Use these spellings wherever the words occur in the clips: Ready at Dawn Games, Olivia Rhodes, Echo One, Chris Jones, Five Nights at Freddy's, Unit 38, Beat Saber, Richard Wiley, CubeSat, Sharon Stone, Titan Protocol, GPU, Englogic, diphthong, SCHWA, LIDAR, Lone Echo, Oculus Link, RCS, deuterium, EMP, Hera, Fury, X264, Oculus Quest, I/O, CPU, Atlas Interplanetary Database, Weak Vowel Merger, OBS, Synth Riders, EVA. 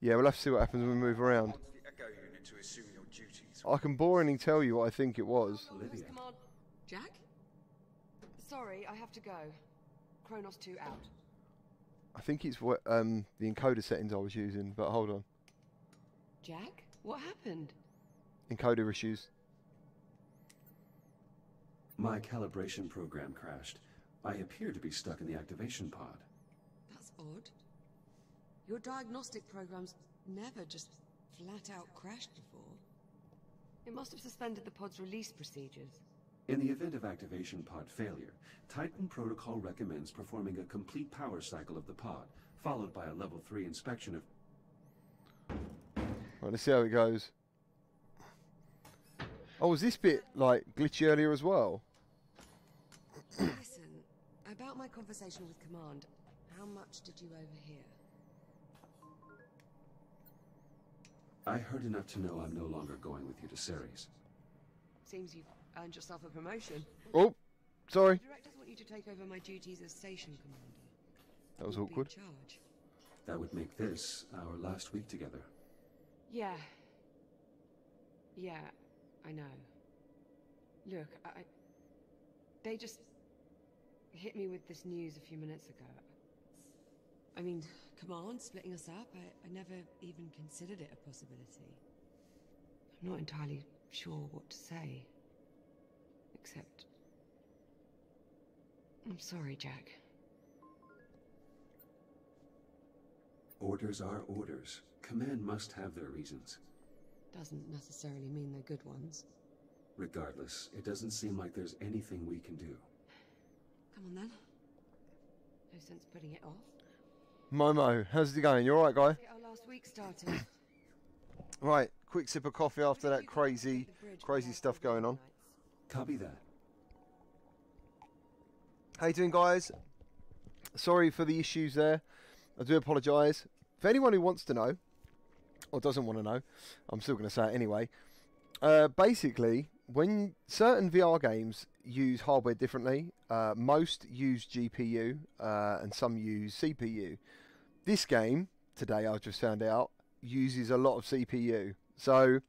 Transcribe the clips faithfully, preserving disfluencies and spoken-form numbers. Yeah, we'll have to see what happens when we move around. I can boringly tell you what I think it was. Olivia. Jack? Sorry, I have to go. Kronos two out. I think it's what um, the encoder settings I was using, but hold on. Jack? What happened? Encoder issues. My calibration program crashed. I appear to be stuck in the activation pod. That's odd. Your diagnostic program's never just flat-out crashed before. It must have suspended the pod's release procedures. In the event of activation pod failure, Titan Protocol recommends performing a complete power cycle of the pod, followed by a level three inspection of... Right, let's see how it goes. Oh, was this bit, like, glitchy earlier as well? Listen, about my conversation with Command, how much did you overhear? I heard enough to know I'm no longer going with you to Ceres. Seems you've earned yourself a promotion. Oh, sorry. The directors want you to take over my duties as station commander. That was awkward. That would make this our last week together. Yeah. Yeah, I know. Look, I... They just hit me with this news a few minutes ago. I mean, Command splitting us up, I, I never even considered it a possibility. I'm not entirely sure what to say. Except... I'm sorry, Jack. Orders are orders. Command must have their reasons. Doesn't necessarily mean they're good ones. Regardless, it doesn't seem like there's anything we can do. Come on then. No sense putting it off. Momo, how's it going? You alright, guy? Our last week started. Right, quick sip of coffee after that crazy, crazy stuff going on. Copy that. How you doing, guys? Sorry for the issues there. I do apologise. For anyone who wants to know, or doesn't want to know, I'm still going to say it anyway. Uh, basically, when certain V R games use hardware differently, uh, most use G P U uh, and some use C P U. This game, today I've just found out, uses a lot of C P U. So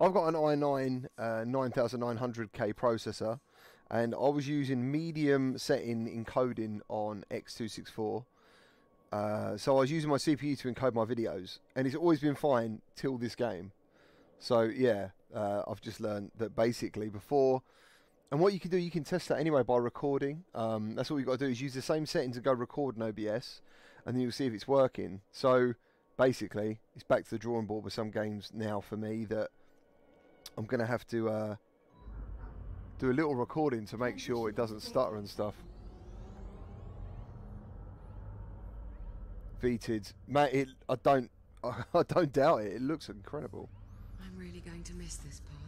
I've got an i nine uh, nine thousand nine hundred K processor, and I was using medium setting encoding on X two sixty-four. Uh, so I was using my C P U to encode my videos, and it's always been fine till this game. So yeah, uh, I've just learned that basically before... And what you can do, you can test that anyway by recording. Um, that's all you've got to do is use the same settings and go record in O B S, and then you'll see if it's working. So basically, it's back to the drawing board with some games now for me that I'm going to have to uh, do a little recording to make sure it doesn't stutter and stuff. Vtid, mate, it, I don't, I don't doubt it. It looks incredible. I'm really going to miss this part.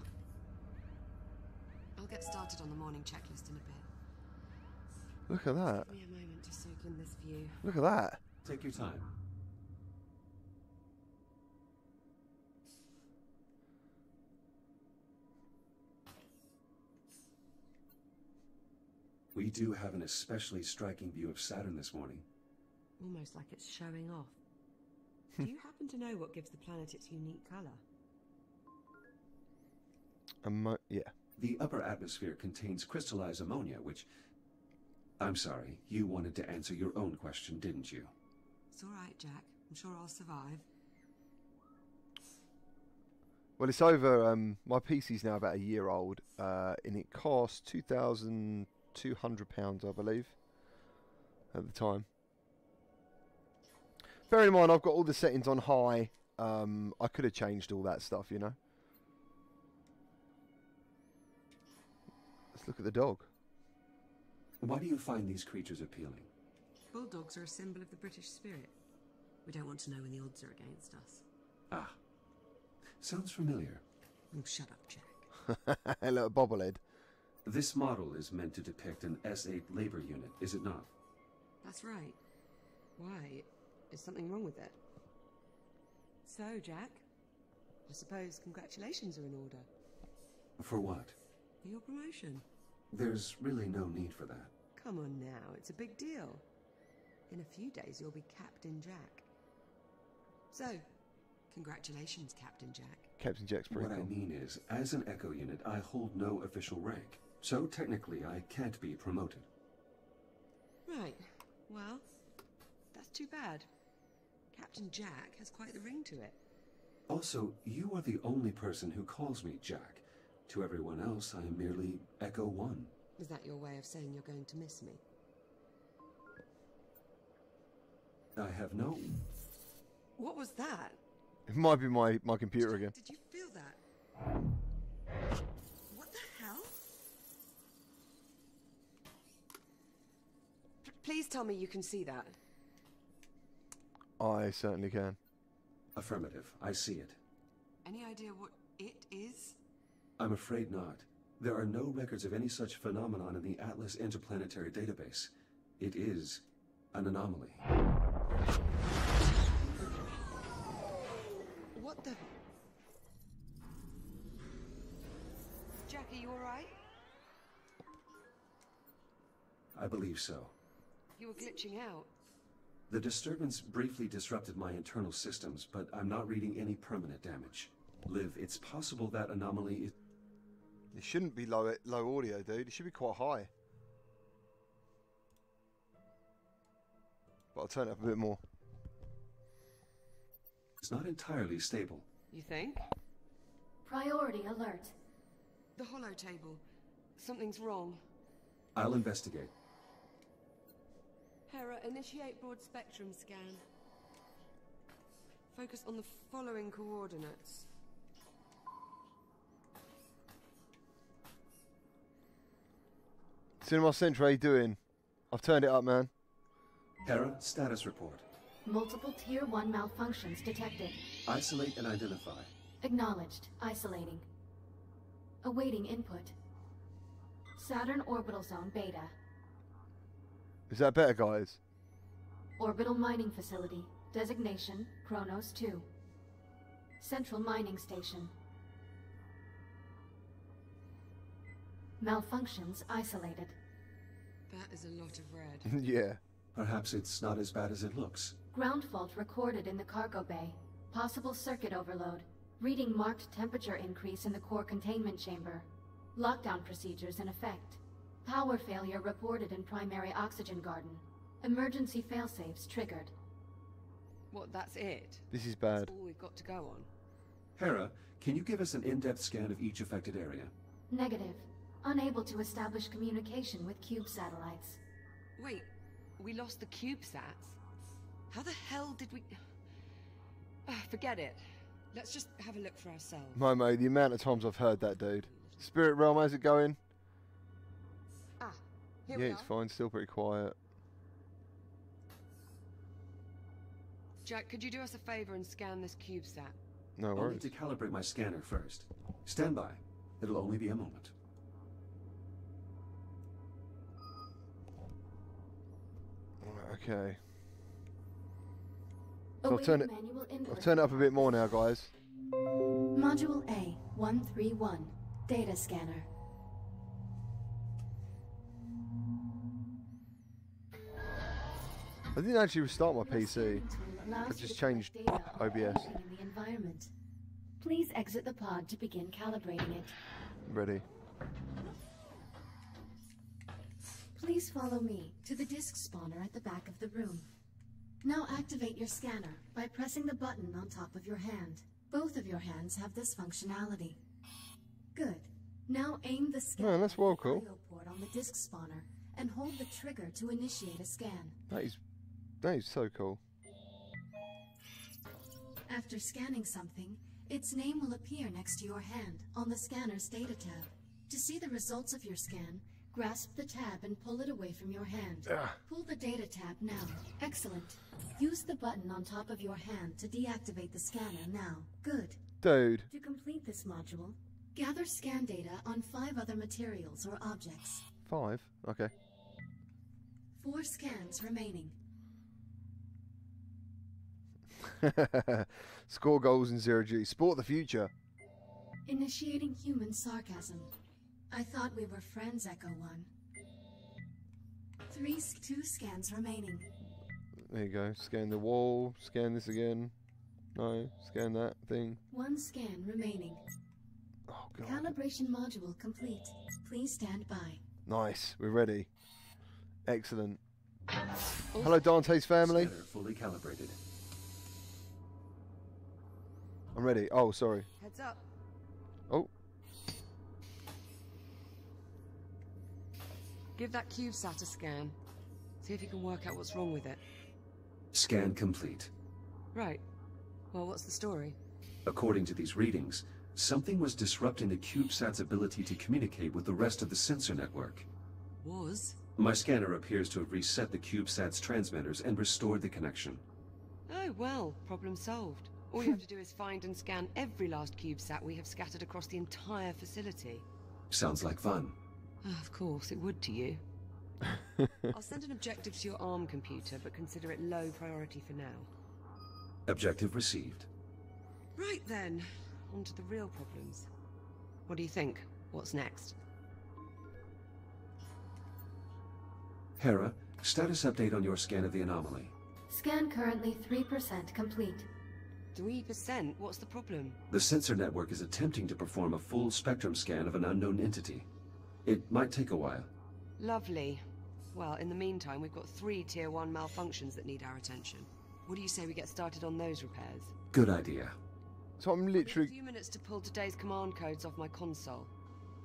I'll get started on the morning checklist in a bit. Look at that. Give me a moment to soak in this view. Look at that. Take your time. We do have an especially striking view of Saturn this morning. Almost like it's showing off. Do you happen to know what gives the planet its unique colour? Um, yeah. The upper atmosphere contains crystallized ammonia, which... I'm sorry, you wanted to answer your own question, didn't you? It's all right, Jack. I'm sure I'll survive. Well, it's over. Um, my P C's now about a year old, uh, and it cost two thousand two hundred pounds, I believe, at the time. Bear in mind, I've got all the settings on high. Um, I could have changed all that stuff, you know? Look at the dog. Why do you find these creatures appealing? Bulldogs are a symbol of the British spirit. We don't want to know when the odds are against us. Ah. Sounds familiar. Oh, shut up, Jack. Hello, bobblehead. This model is meant to depict an S eight labor unit, is it not? That's right. Why? Is something wrong with it? So, Jack, I suppose congratulations are in order. For what? For your promotion. There's really no need for that. Come on now, it's a big deal. In a few days, you'll be Captain Jack. So, congratulations, Captain Jack. Captain Jack's pretty cool. What I mean is, as an Echo unit, I hold no official rank, so technically I can't be promoted. Right. Well, that's too bad. Captain Jack has quite the ring to it. Also, you are the only person who calls me Jack. To everyone else, I am merely Echo One. Is that your way of saying you're going to miss me? I have no... What was that? It might be my, my computer did, again. Did you feel that? What the hell? P please tell me you can see that. I certainly can. Affirmative. I see it. Any idea what it is? I'm afraid not. There are no records of any such phenomenon in the Atlas Interplanetary Database. It is an anomaly. What the... Jack, are you alright? I believe so. You were glitching out. The disturbance briefly disrupted my internal systems, but I'm not reading any permanent damage. Liv, it's possible that anomaly is... It shouldn't be low, low audio, dude. It should be quite high. But I'll turn it up a bit more. It's not entirely stable. You think? Priority alert. The holo table. Something's wrong. I'll investigate. Hera, initiate broad spectrum scan. Focus on the following coordinates. Cinema Central, how you doing? I've turned it up, man. Hera, status report. Multiple tier one malfunctions detected. Isolate and identify. Acknowledged. Isolating. Awaiting input. Saturn orbital zone beta. Is that better, guys? Orbital mining facility. Designation, Kronos two. Central mining station. Malfunctions isolated. That is a lot of red. Yeah. Perhaps it's not as bad as it looks. Ground fault recorded in the cargo bay. Possible circuit overload. Reading marked temperature increase in the core containment chamber. Lockdown procedures in effect. Power failure reported in primary oxygen garden. Emergency failsafes triggered. What, that's it? This is bad. That's all we've got to go on. Hera, can you give us an in-depth scan of each affected area? Negative. Unable to establish communication with Cube satellites. Wait, we lost the CubeSats? How the hell did we... Oh, forget it. Let's just have a look for ourselves. Momo, the amount of times I've heard that, dude. Spirit Realm, how's it going? Ah, here yeah, we it's are. Fine. Still pretty quiet. Jack, could you do us a favor and scan this CubeSat? No worries. I need to calibrate my scanner first. Stand by. It'll only be a moment. Okay. So I'll turn it. I'll turn it up a bit more now, guys. Module A, one three one, data scanner. I didn't actually restart my P C. I just changed O B S. Please exit the pod to begin calibrating it. Ready. Please follow me to the disk spawner at the back of the room. Now activate your scanner by pressing the button on top of your hand. Both of your hands have this functionality. Good. Now aim the scanner at the I O port on the disk spawner and hold the trigger to initiate a scan. That is... that is so cool. After scanning something, its name will appear next to your hand on the scanner's data tab. To see the results of your scan, grasp the tab and pull it away from your hand. Ugh. Pull the data tab now. Excellent. Use the button on top of your hand to deactivate the scanner now. Good. Dude. To complete this module, gather scan data on five other materials or objects. Five? Okay. Four scans remaining. Score goals in zero G. Sport the future. Initiating human sarcasm. I thought we were friends, Echo One. Three, two scans remaining. There you go. Scan the wall. Scan this again. No, scan that thing. One scan remaining. Oh, God. Calibration module complete. Please stand by. Nice, we're ready. Excellent. Oh. Hello, Dante's family. Scanner fully calibrated. I'm ready. Oh, sorry. Heads up. Oh. Give that CubeSat a scan. See if you can work out what's wrong with it. Scan complete. Right. Well, what's the story? According to these readings, something was disrupting the CubeSat's ability to communicate with the rest of the sensor network. Was? My scanner appears to have reset the CubeSat's transmitters and restored the connection. Oh, well, problem solved. All you have to do is find and scan every last CubeSat we have scattered across the entire facility. Sounds like fun. Oh, of course, it would to you. I'll send an objective to your ARM computer, but consider it low priority for now. Objective received. Right then, on to the real problems. What do you think? What's next? Hera, status update on your scan of the anomaly. Scan currently three percent complete. three percent? What's the problem? The sensor network is attempting to perform a full spectrum scan of an unknown entity. It might take a while. Lovely. Well, in the meantime, we've got three Tier one malfunctions that need our attention. What do you say we get started on those repairs? Good idea. So I'm literally... a few minutes to pull today's command codes off my console.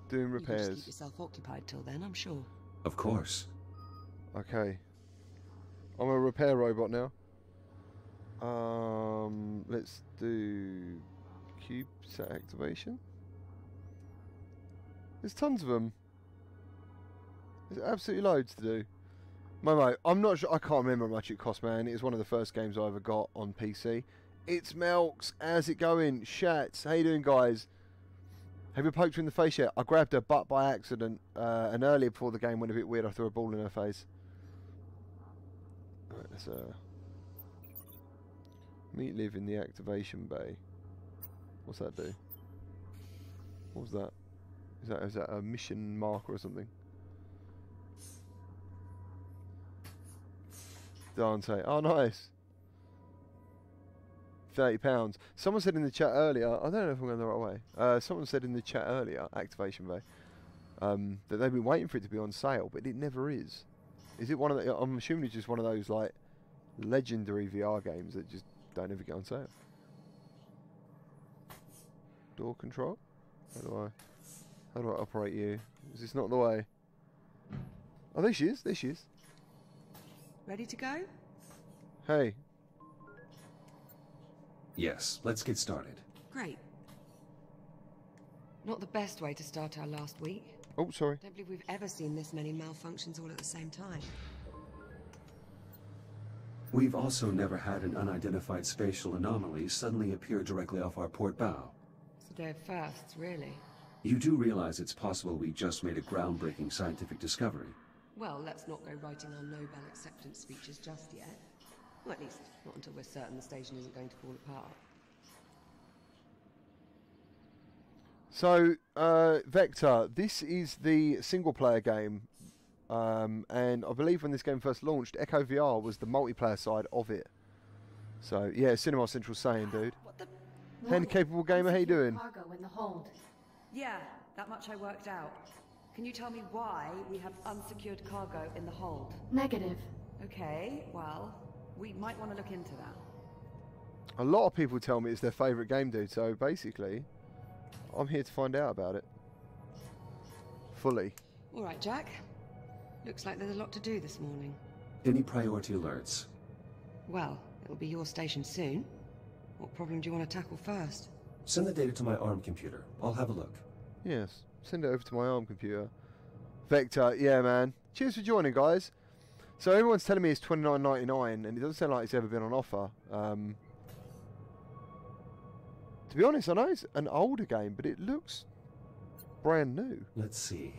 Doing repairs. You can just keep yourself occupied till then, I'm sure. Of course. Okay. I'm a repair robot now. Um, let's do... CubeSat activation? There's tons of them. There's absolutely loads to do. Momo, I'm not sure, I can't remember how much it cost, man. It was one of the first games I ever got on P C. It's Melks, how's it going? Shats, how you doing, guys? Have you poked her in the face yet? I grabbed her butt by accident, uh, and earlier before the game went a bit weird, I threw a ball in her face. Alright, let's uh... meet live in the activation bay. What's that do? What was that? Is that, is that a mission marker or something? Dante. Oh, nice. thirty pounds. Someone said in the chat earlier, I don't know if I'm going the right way. Uh, someone said in the chat earlier, Activation Bay, um, that they've been waiting for it to be on sale, but it never is. Is it one of the... I'm assuming it's just one of those, like, legendary V R games that just don't ever get on sale. Door control? How do I... How do I operate you? Is this not the way? Oh, there she is. There she is. Ready to go? Hey. Yes, let's get started. Great. Not the best way to start our last week. Oh, sorry. Don't believe we've ever seen this many malfunctions all at the same time. We've also never had an unidentified spatial anomaly suddenly appear directly off our port bow. It's a day of firsts, really. You do realize it's possible we just made a groundbreaking scientific discovery. Well, let's not go writing our Nobel acceptance speeches just yet. Well, at least, not until we're certain the station isn't going to fall apart. So, uh, Vector, this is the single-player game. Um, and I believe when this game first launched, Echo V R was the multiplayer side of it. So, yeah, Cinema Central saying, dude. What the... Hand-capable gamer, how you doing? Cargo in the hold. Yeah, that much I worked out. Can you tell me why we have unsecured cargo in the hold? Negative. Okay, well, we might want to look into that. A lot of people tell me it's their favourite game, dude, so basically, I'm here to find out about it. Fully. Alright, Jack. Looks like there's a lot to do this morning. Any priority alerts? Well, it'll be your station soon. What problem do you want to tackle first? Send the data to my ARM computer. I'll have a look. Yes, send it over to my ARM computer. Vector, yeah, man. Cheers for joining, guys. So everyone's telling me it's twenty-nine ninety-nine, and it doesn't sound like it's ever been on offer. Um, to be honest, I know it's an older game, but it looks brand new. Let's see.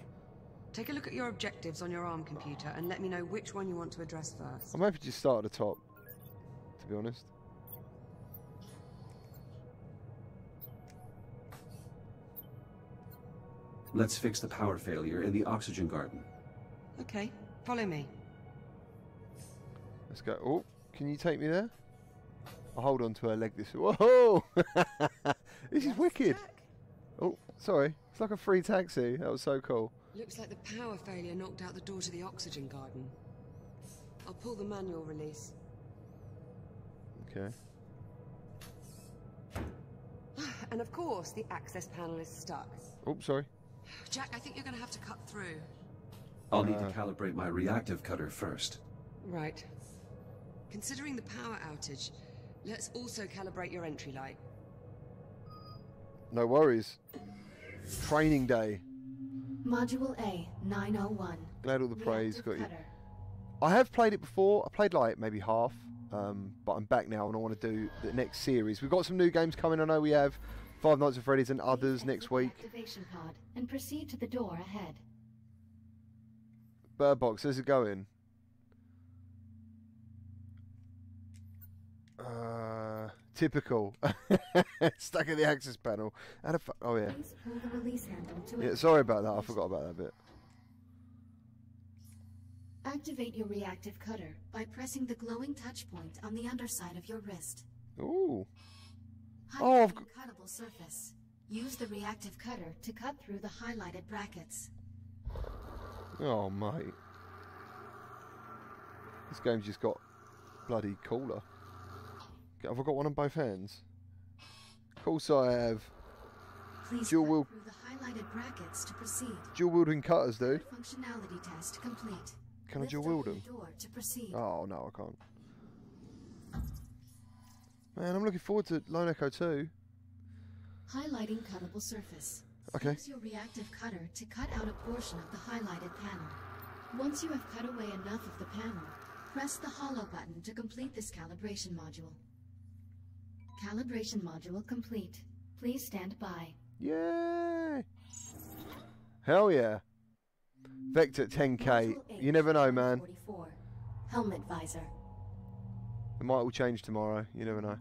Take a look at your objectives on your ARM computer, and let me know which one you want to address first. I'm happy to just start at the top, to be honest. Let's fix the power failure in the oxygen garden. Okay, follow me. Let's go. Oh, can you take me there? I'll hold on to her leg this. Whoa! This is wicked. Oh, sorry. It's like a free taxi. That was so cool. Looks like the power failure knocked out the door to the oxygen garden. I'll pull the manual release. Okay. And of course, the access panel is stuck. Oh, sorry. Jack, I think you're going to have to cut through. I'll need uh, to calibrate my reactive cutter first. Right. Considering the power outage, let's also calibrate your entry light. No worries. Training day. Module A, nine oh one. Glad all the praise got you. I have played it before. I played like maybe half, um, but I'm back now and I want to do the next series. We've got some new games coming. I know we have Five Nights at Freddy's and others next week. Activation pod and proceed to the door ahead. Bird Box, how's it going? Uh, typical. Stuck at the access panel. How the fuck? Oh yeah. Yeah, sorry about that. I forgot about that bit. Activate your reactive cutter by pressing the glowing touch point on the underside of your wrist. Ooh. Oh, I've got cuttable surface. Use the reactive cutter to cut through the highlighted brackets. Oh mate, this game's just got bloody cooler. Have I got one on both hands? Of course I have. Please dual wheel through the highlighted brackets to proceed. Dual wielding cutters, dude. Functionality test complete. Can I dual wield them? Oh no, I can't. Man, I'm looking forward to Lone Echo two. Highlighting cuttable surface. Okay. Use your reactive cutter to cut out a portion of the highlighted panel. Once you have cut away enough of the panel, press the hollow button to complete this calibration module. Calibration module complete. Please stand by. Yay! Hell yeah. Vector ten K. You never know, man. Helmet visor. It might all change tomorrow. You never know.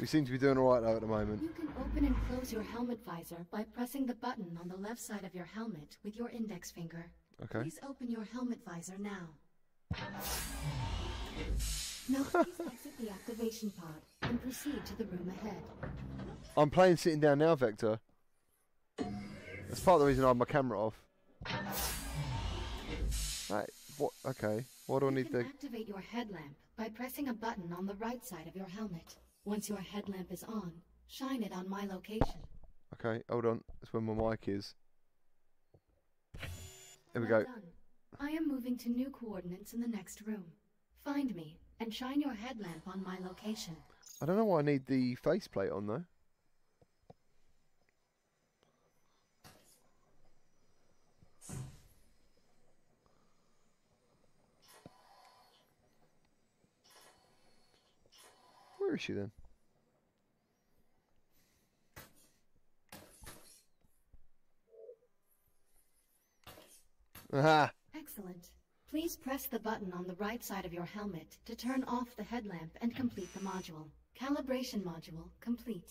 We seem to be doing all right though at the moment. You can open and close your helmet visor by pressing the button on the left side of your helmet with your index finger. Okay. Please open your helmet visor now. Now please exit the activation pod and proceed to the room ahead. I'm playing sitting down now, Vector. That's part of the reason I have my camera off. Right, what? Okay, what do I need to... You can activate your headlamp by pressing a button on the right side of your helmet. Once your headlamp is on, shine it on my location. Okay, hold on. That's where my mic is. There we go. I am moving to new coordinates in the next room. Find me and shine your headlamp on my location. I don't know why I need the faceplate on though. Where is she then? Aha! Excellent. Please press the button on the right side of your helmet to turn off the headlamp and complete the module. Calibration module complete.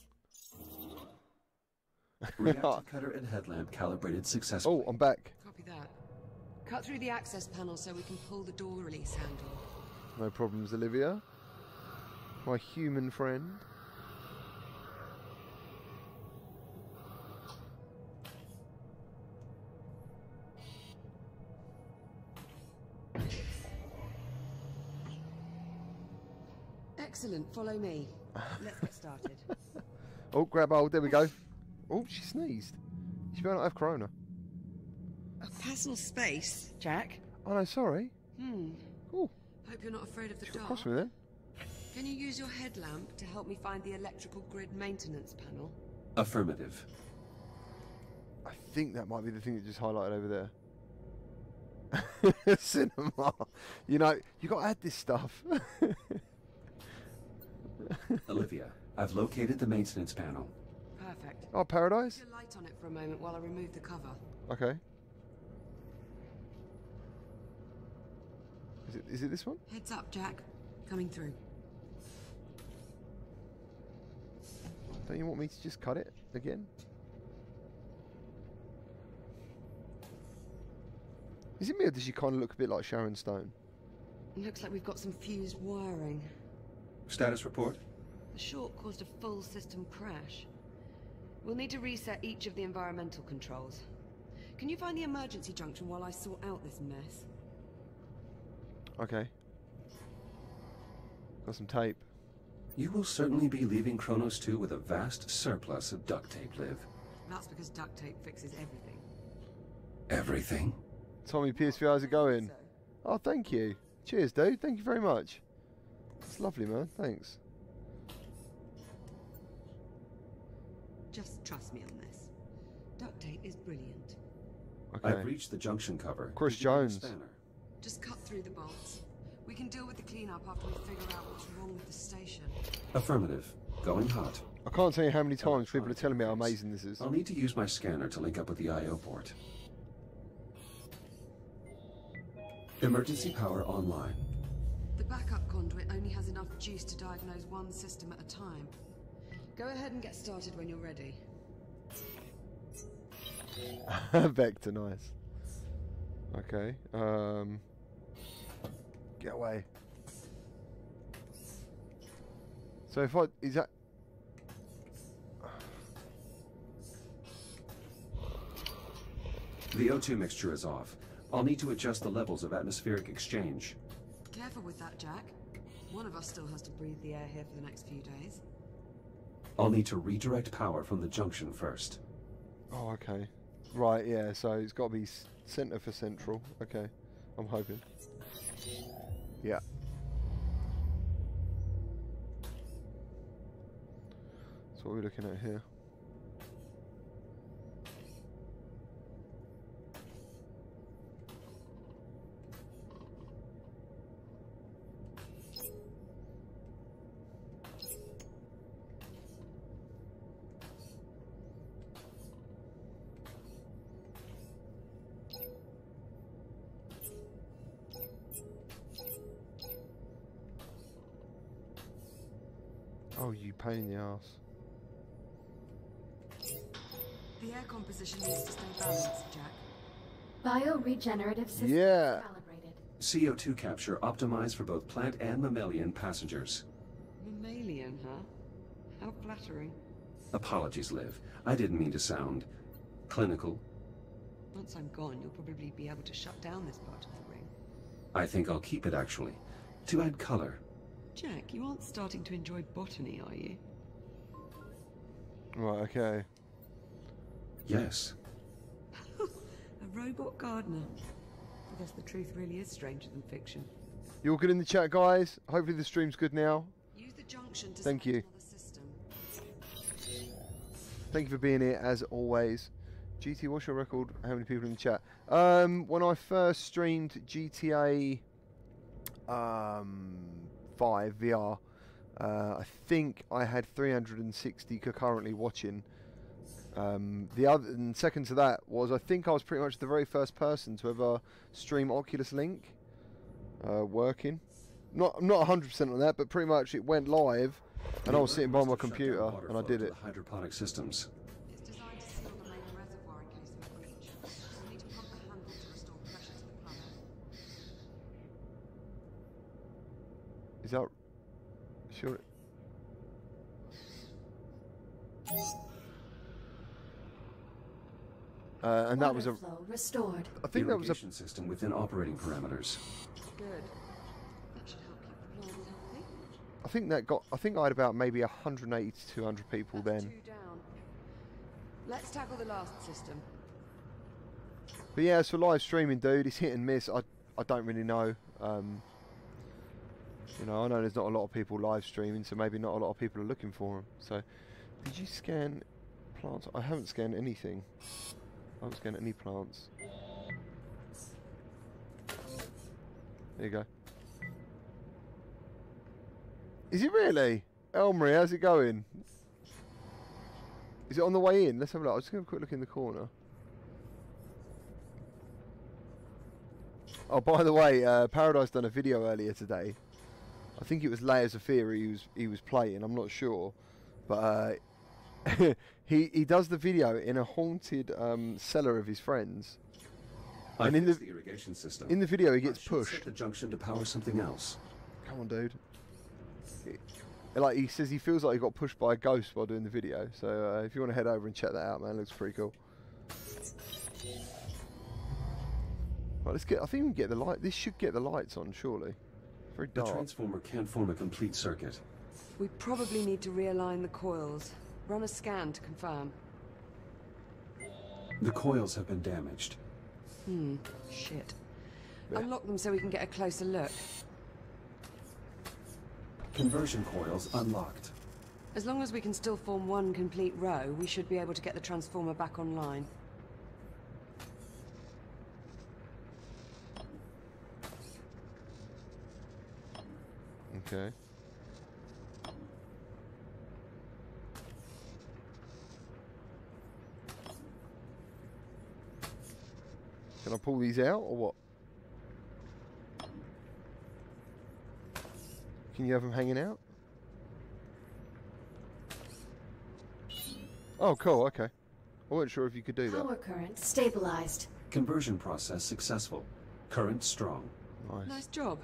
Reactive cutter and headlamp calibrated successfully. Oh, I'm back. Copy that. Cut through the access panel so we can pull the door release handle. No problems, Olivia. My human friend. Excellent, follow me. Let's get started. Oh, grab hold, there we go. Oh, she sneezed. She better not have corona. A personal space, Jack. Oh no, sorry. Hmm. Oh. Hope you're not afraid of the dark. Cross me then. Can you use your headlamp to help me find the electrical grid maintenance panel? Affirmative. I think that might be the thing that just highlighted over there. Cinema. You know, you got to add this stuff. Olivia, I've located the maintenance panel. Perfect. Oh, paradise? Put your light on it for a moment while I remove the cover. Okay. Is it, is it this one? Heads up, Jack. Coming through. Don't you want me to just cut it again? Is it me or does she kind of look a bit like Sharon Stone? Looks like we've got some fused wiring. Status report? The short caused a full system crash. We'll need to reset each of the environmental controls. Can you find the emergency junction while I sort out this mess? Okay. Got some tape. You will certainly be leaving Kronos two with a vast surplus of duct tape, Liv. That's because duct tape fixes everything. Everything? Tommy, P S V Rs are going. So. Oh, thank you. Cheers, dude. Thank you very much. It's lovely, man. Thanks. Just trust me on this. Duct tape is brilliant. Okay. I've reached the junction cover. Chris Jones. Just cut through the bolts. We can deal with the cleanup after we figure out what's wrong with the station. Affirmative. Going hot. I can't tell you how many times people are telling me how amazing this is. I'll need to use my scanner to link up with the I O port. Emergency power online. The backup conduit only has enough juice to diagnose one system at a time. Go ahead and get started when you're ready. Vector, nice. Okay. Um... Get away. So if I is that the O two mixture is off. I'll need to adjust the levels of atmospheric exchange. Careful with that, Jack. One of us still has to breathe the air here for the next few days. I'll need to redirect power from the junction first. Oh, okay. Right, yeah. So it's got to be center for central. Okay, I'm hoping. Yeah. So what we're looking at here. Oh, you pain in the ass. The air composition needs to stay balanced, Jack. Bioregenerative system yeah. calibrated. C O two capture optimized for both plant and mammalian passengers. Mammalian, huh? How flattering. Apologies, Liv. I didn't mean to sound clinical. Once I'm gone, you'll probably be able to shut down this part of the ring. I think I'll keep it, actually. To add color. Jack, you aren't starting to enjoy botany, are you? Right, okay. Yes. A robot gardener. I guess the truth really is stranger than fiction. You all good in the chat, guys? Hopefully the stream's good now. Use the junction to Thank you. System. Thank you for being here, as always. G T, what's your record? How many people in the chat? Um, when I first streamed G T A... Um... Five V R. Uh, I think I had three hundred sixty concurrently watching. Um, the other and second to that was I think I was pretty much the very first person to ever stream Oculus Link uh, working. Not not one hundred percent on that, but pretty much it went live, and the I was sitting by my computer and I did it. Hydroponic systems. It's designed to seal the main reservoir in case of breach. You need to pump the handle to restore pressure to the planet. Is that sure? Uh, and that was a restored. I think that was a system within operating parameters. Good. That should help keep the plant healthy. I think that got. I think I had about maybe one hundred eighty to two hundred people then. Two down. Let's tackle the last system. But yeah, as for live streaming, dude, it's hit and miss. I I don't really know. Um, You know, I know there's not a lot of people live streaming, so maybe not a lot of people are looking for them. So, did you scan plants? I haven't scanned anything. I haven't scanned any plants. There you go. Is it really? Elmery, how's it going? Is it on the way in? Let's have a look. I'm just going to have a quick look in the corner. Oh, by the way, uh, Paradise done a video earlier today. I think it was Layers of Fear he was, he was playing, I'm not sure. But uh, he, he does the video in a haunted um, cellar of his friends. I and in the, the irrigation system. In the video he gets pushed. Set the junction to power something else. Come on, dude. it, like he says, he feels like he got pushed by a ghost while doing the video. So uh, if you want to head over and check that out, man, it looks pretty cool. Right, let's get. I think we can get the light. This should get the lights on, surely. It's very dark. The transformer can't form a complete circuit. We probably need to realign the coils. Run a scan to confirm. The coils have been damaged. Hmm. Shit. Yeah. Unlock them so we can get a closer look. Conversion coils unlocked. As long as we can still form one complete row, we should be able to get the transformer back online. Okay. Can I pull these out or what? Can you have them hanging out? Oh, cool. Okay. I wasn't sure if you could do that. Power current stabilized. Conversion process successful. Current strong. Nice. Nice job.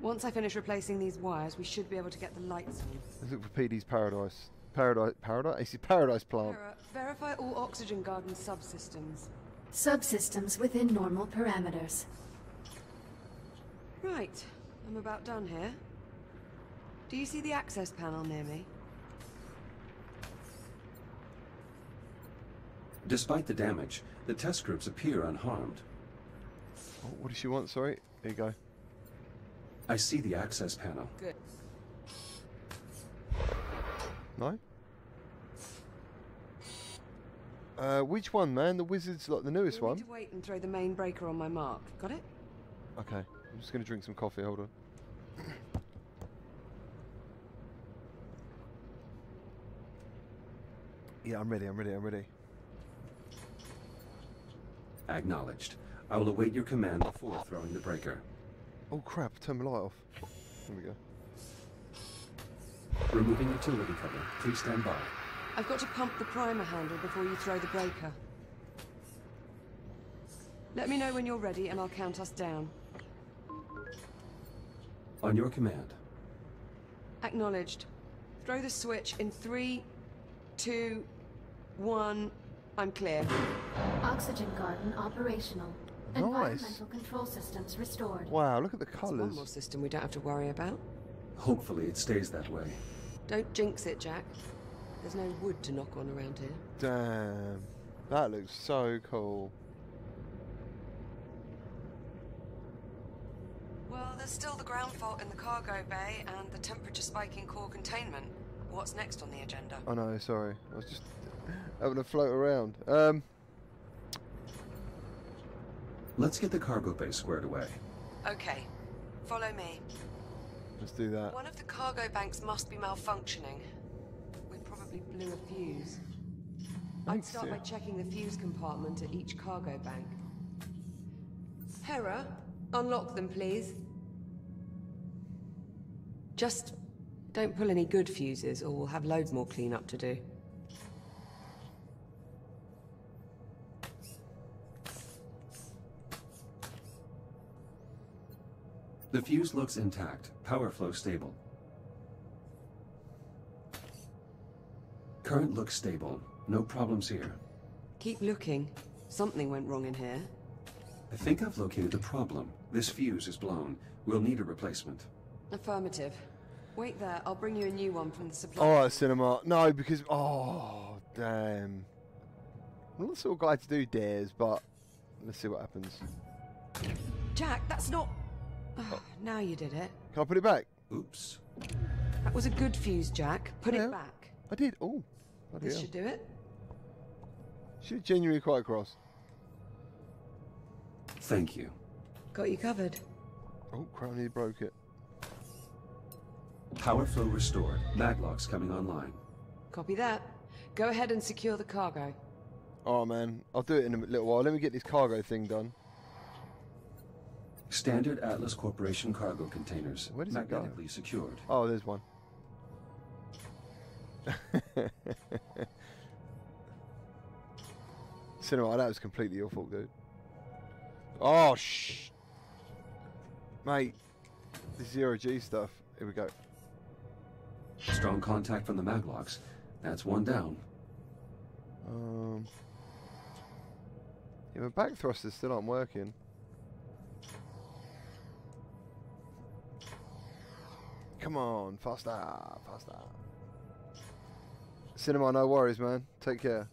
Once I finish replacing these wires, we should be able to get the lights on. Let's look for P D's Paradise. Paradise. Paradise? It's a Paradise plant. Vera, verify all oxygen garden subsystems. Subsystems within normal parameters. Right. I'm about done here. Do you see the access panel near me? Despite the damage, the test groups appear unharmed. Oh, what does she want? Sorry. There you go. I see the access panel. Good. No? Uh, which one, man? The wizard's like the newest one. I need to wait and throw the main breaker on my mark. Got it? Okay. I'm just going to drink some coffee. Hold on. Yeah, I'm ready. I'm ready. I'm ready. Acknowledged. I will await your command before throwing the breaker. Oh crap, turn the light off. Here we go. Removing utility cover. Please stand by. I've got to pump the primer handle before you throw the breaker. Let me know when you're ready and I'll count us down. On your command. Acknowledged. Throw the switch in three, two, one. I'm clear. Oxygen garden operational. Nice. Environmental control systems restored. Wow, look at the colours. That's one more system we don't have to worry about. Hopefully it stays that way. Don't jinx it, Jack. There's no wood to knock on around here. Damn. That looks so cool. Well, there's still the ground fault in the cargo bay and the temperature spike in core containment. What's next on the agenda? Oh no, sorry. I was just having a float around. Um... Let's get the cargo bay squared away. Okay. Follow me. Let's do that. One of the cargo banks must be malfunctioning. We probably blew a fuse. I'd start by checking the fuse compartment at each cargo bank. Hera, unlock them, please. Just don't pull any good fuses or we'll have loads more cleanup to do. The fuse looks intact. Power flow stable. Current looks stable. No problems here. Keep looking. Something went wrong in here. I think I've located the problem. This fuse is blown. We'll need a replacement. Affirmative. Wait there. I'll bring you a new one from the supply. Alright, Cinema. No, because... Oh, damn. I'm not the sort of guy to do dares, but... Let's see what happens. Jack, that's not... Oh, now you did it. Can I put it back? Oops. That was a good fuse, Jack. Put yeah, it back. I did. Oh. This should do it. She's genuinely quite cross. Thank you. Got you covered. Oh, crap, I nearly broke it. Power flow restored. Maglocks coming online. Copy that. Go ahead and secure the cargo. Oh, man. I'll do it in a little while. Let me get this cargo thing done. Standard Atlas Corporation cargo containers, where does magnetically it go? Secured. Oh, there's one. Cinema, that was completely your fault, dude. Oh, shh. Mate, the zero G stuff. Here we go. Strong contact from the maglocks. That's one down. Um, yeah, my back thrusters still aren't working. Come on, faster, faster. Cinema, no worries, man. Take care.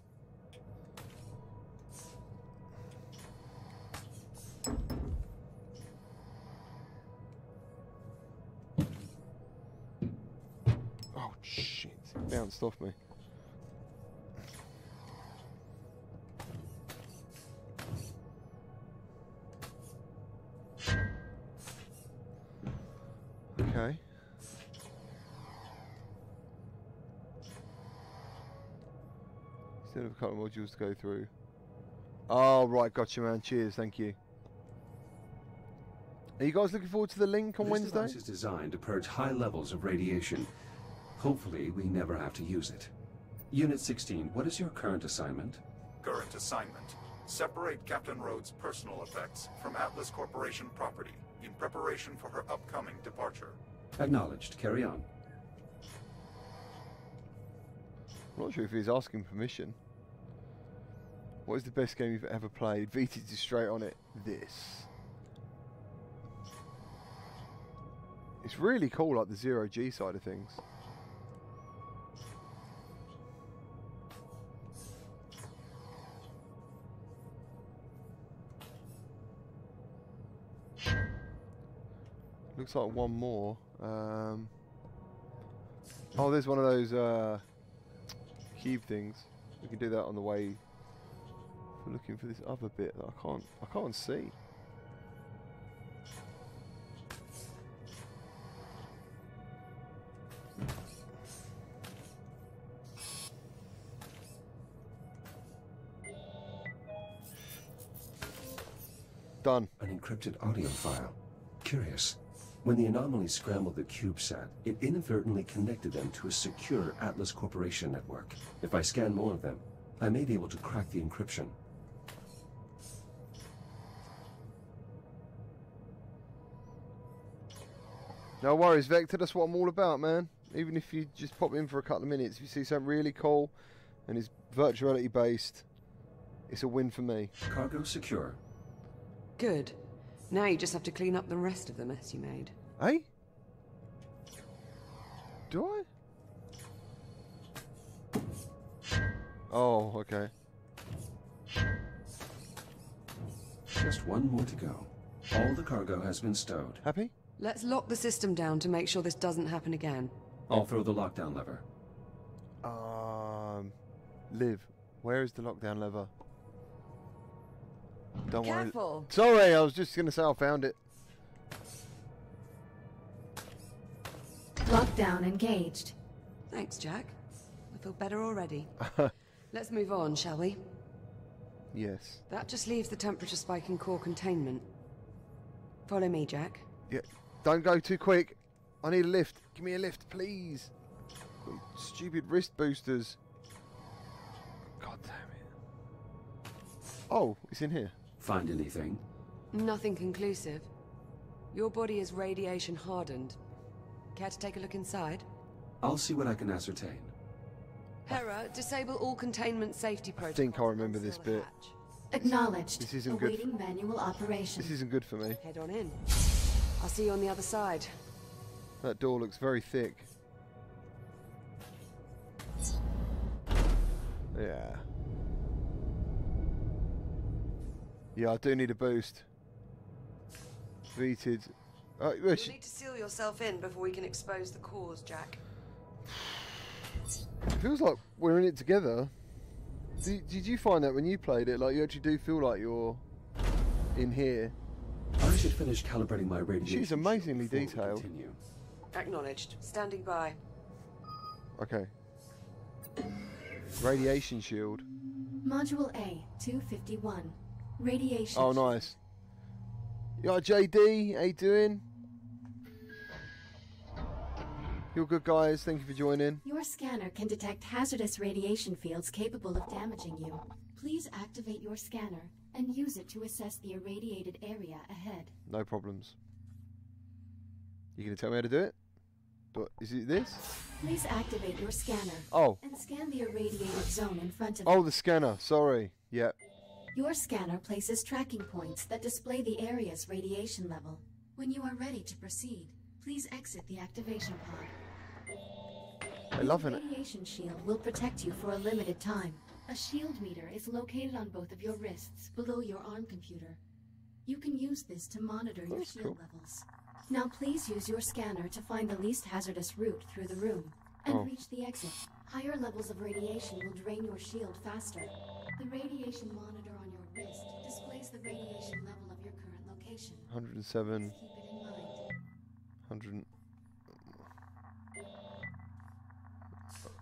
Oh, shit. It bounced off me. Okay. Still have a couple of modules to go through. Oh, right, gotcha, man. Cheers, thank you. Are you guys looking forward to the link on Wednesday? This device is designed to purge high levels of radiation. Hopefully, we never have to use it. Unit sixteen, what is your current assignment? Current assignment. Separate Captain Rhodes' personal effects from Atlas Corporation property in preparation for her upcoming departure. Acknowledged. Carry on. I'm not sure if he's asking permission. What is the best game you've ever played? V T T straight on it. This. It's really cool, like the zero G side of things. Looks like one more. Um, oh, there's one of those. Uh, cube things. We can do that on the way. We're looking for this other bit that I can't I can't see. Done. An encrypted audio file. Curious. When the anomaly scrambled the CubeSat, it inadvertently connected them to a secure Atlas Corporation network. If I scan more of them, I may be able to crack the encryption. No worries, Vector. That's what I'm all about, man. Even if you just pop in for a couple of minutes, if you see something really cool and it's virtuality-based, it's a win for me. Cargo secure. Good. Now you just have to clean up the rest of the mess you made. Eh? Do I? Oh, okay. Just one more to go. All the cargo has been stowed. Happy? Let's lock the system down to make sure this doesn't happen again. I'll throw the lockdown lever. Um, Liv, where is the lockdown lever? Don't Careful. Worry. Sorry, I was just going to say I found it. Lockdown engaged. Thanks, Jack. I feel better already. Let's move on, shall we? Yes. That just leaves the temperature spike in core containment. Follow me, Jack. Yeah. Don't go too quick. I need a lift. Give me a lift, please. Stupid wrist boosters. God damn it. Oh, it's in here. Find anything? Nothing conclusive. Your body is radiation hardened. Care to take a look inside? I'll see what I can ascertain. Hera, disable all containment safety protocols. I think I remember this bit. Acknowledged. This isn't good. Awaiting manual operation. This isn't good for me. Head on in. I'll see you on the other side. That door looks very thick. Yeah. Yeah, I do need a boost. Veted. Oh, you need to seal yourself in before we can expose the cause, Jack. It feels like we're in it together. Did, did you find that when you played it? Like, you actually do feel like you're in here. I should finish calibrating my radiation. She's amazingly detailed. Acknowledged. Standing by. Okay. Radiation shield. Module A, two fifty-one. Radiation. Oh, nice. Yo, J D, how you doing? You're good, guys. Thank you for joining. Your scanner can detect hazardous radiation fields capable of damaging you. Please activate your scanner and use it to assess the irradiated area ahead. No problems. You gonna tell me how to do it? But is it this? Please activate your scanner. Oh. And scan the irradiated zone in front of. Oh, the scanner. Sorry. Yep. Your scanner places tracking points that display the area's radiation level. When you are ready to proceed, please exit the activation pod. I love it. The radiation shield will protect you for a limited time. A shield meter is located on both of your wrists below your arm computer. You can use this to monitor your shield levels. Now please use your scanner to find the least hazardous route through the room and oh. reach the exit. Higher levels of radiation will drain your shield faster. The radiation monitor on your wrist displays the radiation level of your current location. one oh seven. Please keep it in mind. one hundred.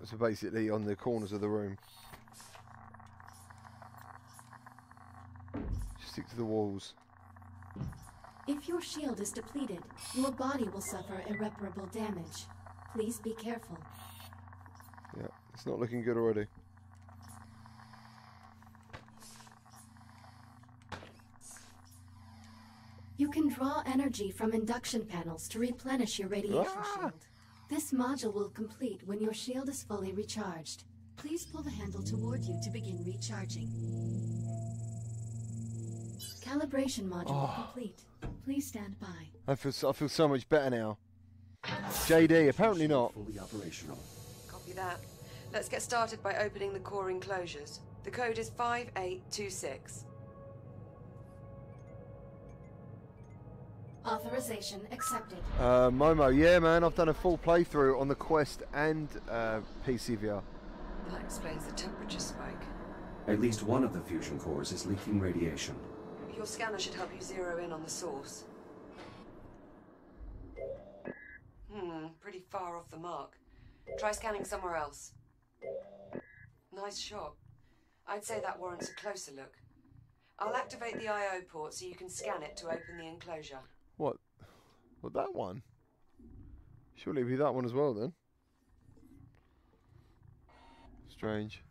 So basically on the corners of the room. Just stick to the walls. If your shield is depleted, your body will suffer irreparable damage. Please be careful. Yeah, it's not looking good already. You can draw energy from induction panels to replenish your radiation ah! shield. This module will complete when your shield is fully recharged. Please pull the handle toward you to begin recharging. Calibration module oh. complete. Please stand by. I feel so, I feel so much better now. J D, apparently not. Fully operational. Copy that. Let's get started by opening the core enclosures. The code is five eight two six. Authorization accepted. Uh, Momo, yeah, man, I've done a full playthrough on the Quest and uh, P C V R. That explains the temperature spike. At least one of the fusion cores is leaking radiation. Your scanner should help you zero in on the source. Hmm, pretty far off the mark. Try scanning somewhere else. Nice shot. I'd say that warrants a closer look. I'll activate the I O port so you can scan it to open the enclosure. What? Well, that one? Surely it'd be that one as well then. Strange.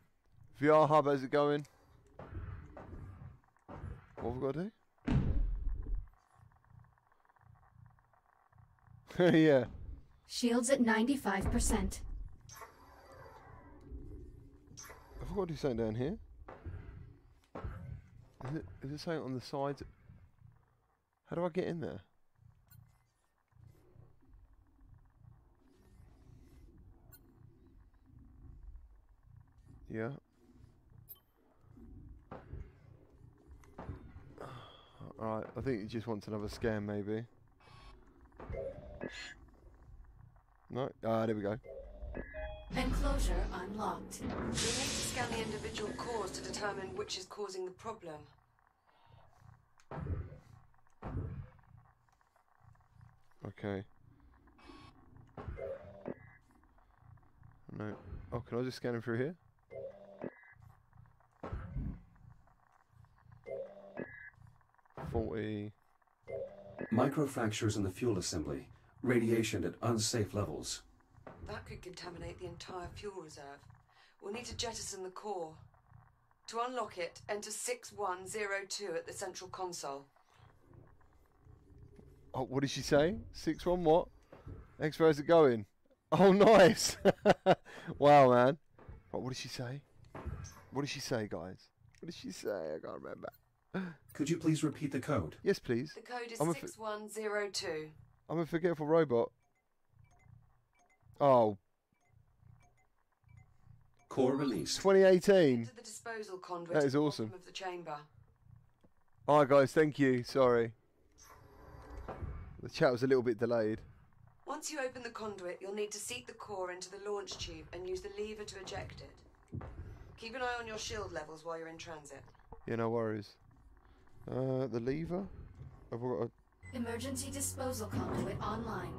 V R Hub, how's it going? What have we got to do? Yeah. Shields at ninety-five percent. Have we got to do something down here? Is it, is it something on the sides? How do I get in there? Yeah. Alright, I think he just wants another scan, maybe. No? Ah, there we go. Enclosure unlocked. We need to scan the individual cores to determine which is causing the problem. Okay. No. Oh, can I just scan him through here? forty. Microfractures in the fuel assembly. Radiation at unsafe levels. That could contaminate the entire fuel reserve. We'll need to jettison the core. To unlock it, enter six one zero two at the central console. Oh, what did she say? six one what? X, where's it going? Oh, nice! Wow, man. But what did she say? What did she say, guys? What did she say? I can't remember. Could you please repeat the code? Yes, please. The code is six one zero two. I'm a forgetful robot. Oh. Core release. twenty eighteen. Into the disposal conduit. That is awesome. Of the chamber. All right, guys. Thank you. Sorry. The chat was a little bit delayed. Once you open the conduit, you'll need to seat the core into the launch tube and use the lever to eject it. Keep an eye on your shield levels while you're in transit. Yeah, no worries. Uh, the lever? I've got a... Emergency disposal conduit online.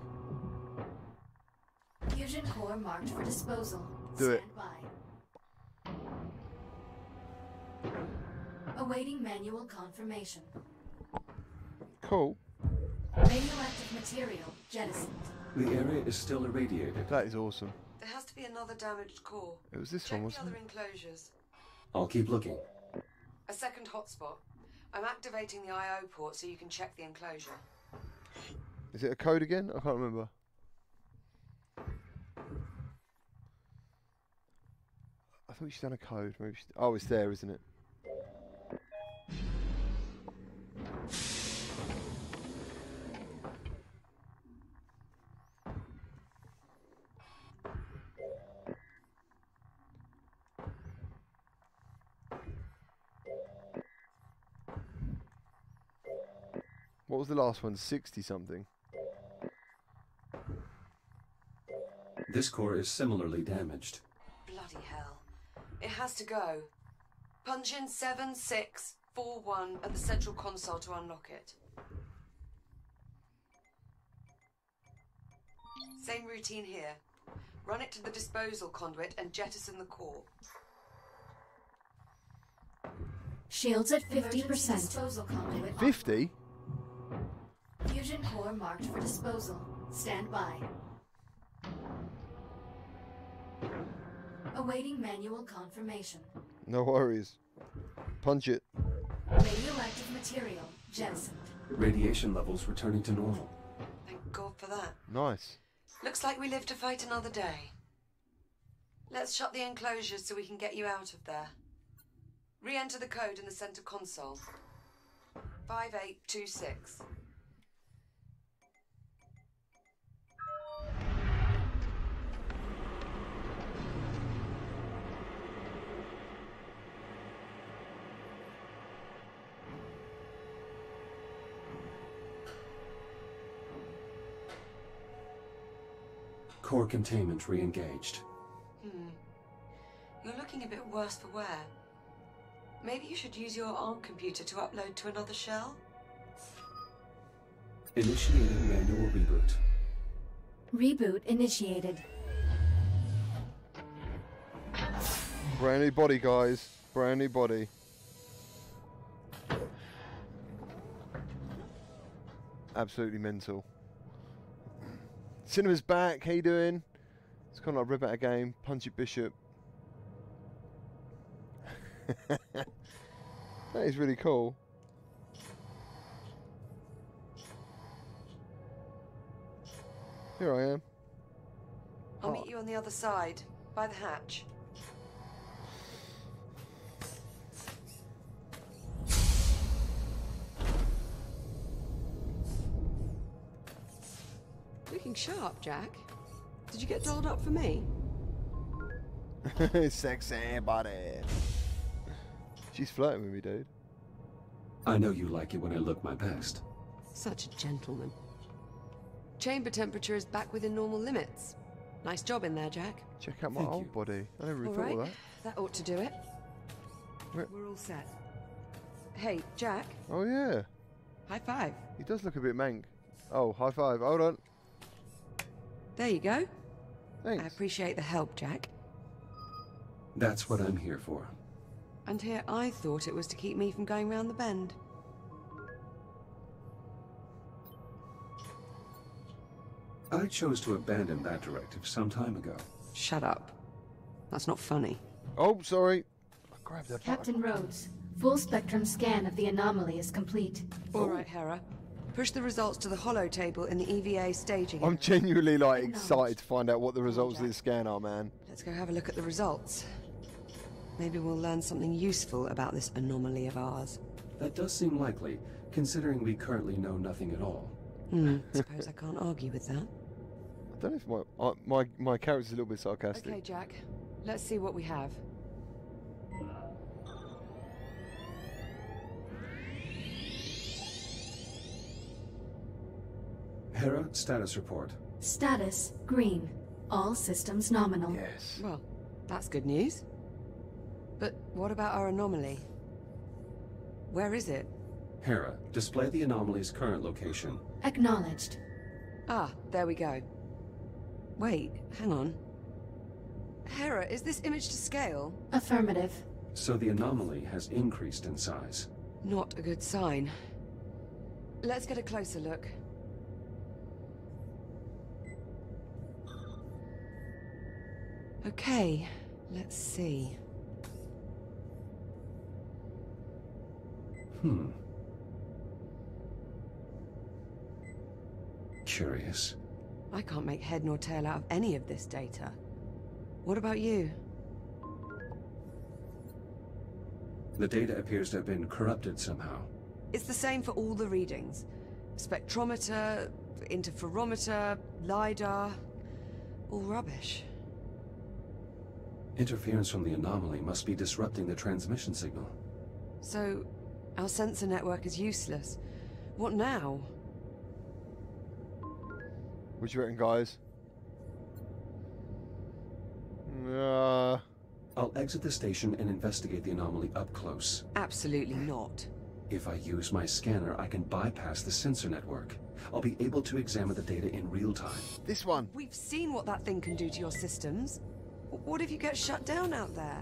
Fusion core marked for disposal. Do it. Stand by. Awaiting manual confirmation. Cool. Radioactive material jettisoned. The area is still irradiated. That is awesome. There has to be another damaged core. It was this Check one, wasn't it? Check the other enclosures. I'll keep looking. A second hotspot. I'm activating the I O port so you can check the enclosure. Is it a code again? I can't remember. I thought she's done a code. Maybe she... Oh, it's there, isn't it? What was the last one? sixty something. This core is similarly damaged. Bloody hell. It has to go. Punch in seven six four one at the central console to unlock it. Same routine here. Run it to the disposal conduit and jettison the core. Shields at fifty percent. Disposal conduit. fifty? Fusion core marked for disposal. Stand by. Awaiting manual confirmation. No worries. Punch it. Radioactive material jettisoned. Radiation levels returning to normal. Thank God for that. Nice. Looks like we live to fight another day. Let's shut the enclosures so we can get you out of there. Re-enter the code in the center console. five eight two six. Core containment re-engaged. Hmm. You're looking a bit worse for wear. Maybe you should use your ARM computer to upload to another shell? Initiating manual reboot. Reboot initiated. Brand new body, guys. Brand new body. Absolutely mental. Cinema's back, how you doing? It's kind of like rip out a game, punch it bishop. That is really cool. Here I am. I'll oh. meet you on the other side, by the hatch. Looking sharp, Jack. Did you get dolled up for me? Sexy body. She's flirting with me, dude. I know you like it when I look my best. Such a gentleman. Chamber temperature is back within normal limits. Nice job in there, Jack. Check out my Thank old you. body. I never really all thought right. of that. That ought to do it. We're, We're all set. Hey, Jack. Oh, yeah. High five. He does look a bit mank. Oh, high five. Hold on. There you go. Thanks. I appreciate the help, Jack. That's what I'm here for. And here I thought it was to keep me from going round the bend. I chose to abandon that directive some time ago. Shut up. That's not funny. Oh, sorry. I grabbed that Captain button. Rhodes, full spectrum scan of the anomaly is complete. All oh. right, Hera. Push the results to the holo table in the E V A staging. I'm genuinely like excited to find out what the results Jack. of this scan are, man. Let's go have a look at the results. Maybe we'll learn something useful about this anomaly of ours. That does seem likely, considering we currently know nothing at all. Hmm, suppose I can't argue with that. I don't know if my, my, my character's a little bit sarcastic. Okay, Jack. Let's see what we have. Hera, status report. Status, green. All systems nominal. Yes. Well, that's good news. But what about our anomaly? Where is it? Hera, display the anomaly's current location. Acknowledged. Ah, there we go. Wait, hang on. Hera, is this image to scale? Affirmative. So the anomaly has increased in size. Not a good sign. Let's get a closer look. Okay, let's see. Hmm. Curious. I can't make head nor tail out of any of this data. What about you? The data appears to have been corrupted somehow. It's the same for all the readings. Spectrometer, interferometer, LIDAR, all rubbish. Interference from the anomaly must be disrupting the transmission signal. So, our sensor network is useless. What now? What you reckon, guys? Uh... I'll exit the station and investigate the anomaly up close. Absolutely not. If I use my scanner, I can bypass the sensor network. I'll be able to examine the data in real time. This one. We've seen what that thing can do to your systems. What if you get shut down out there?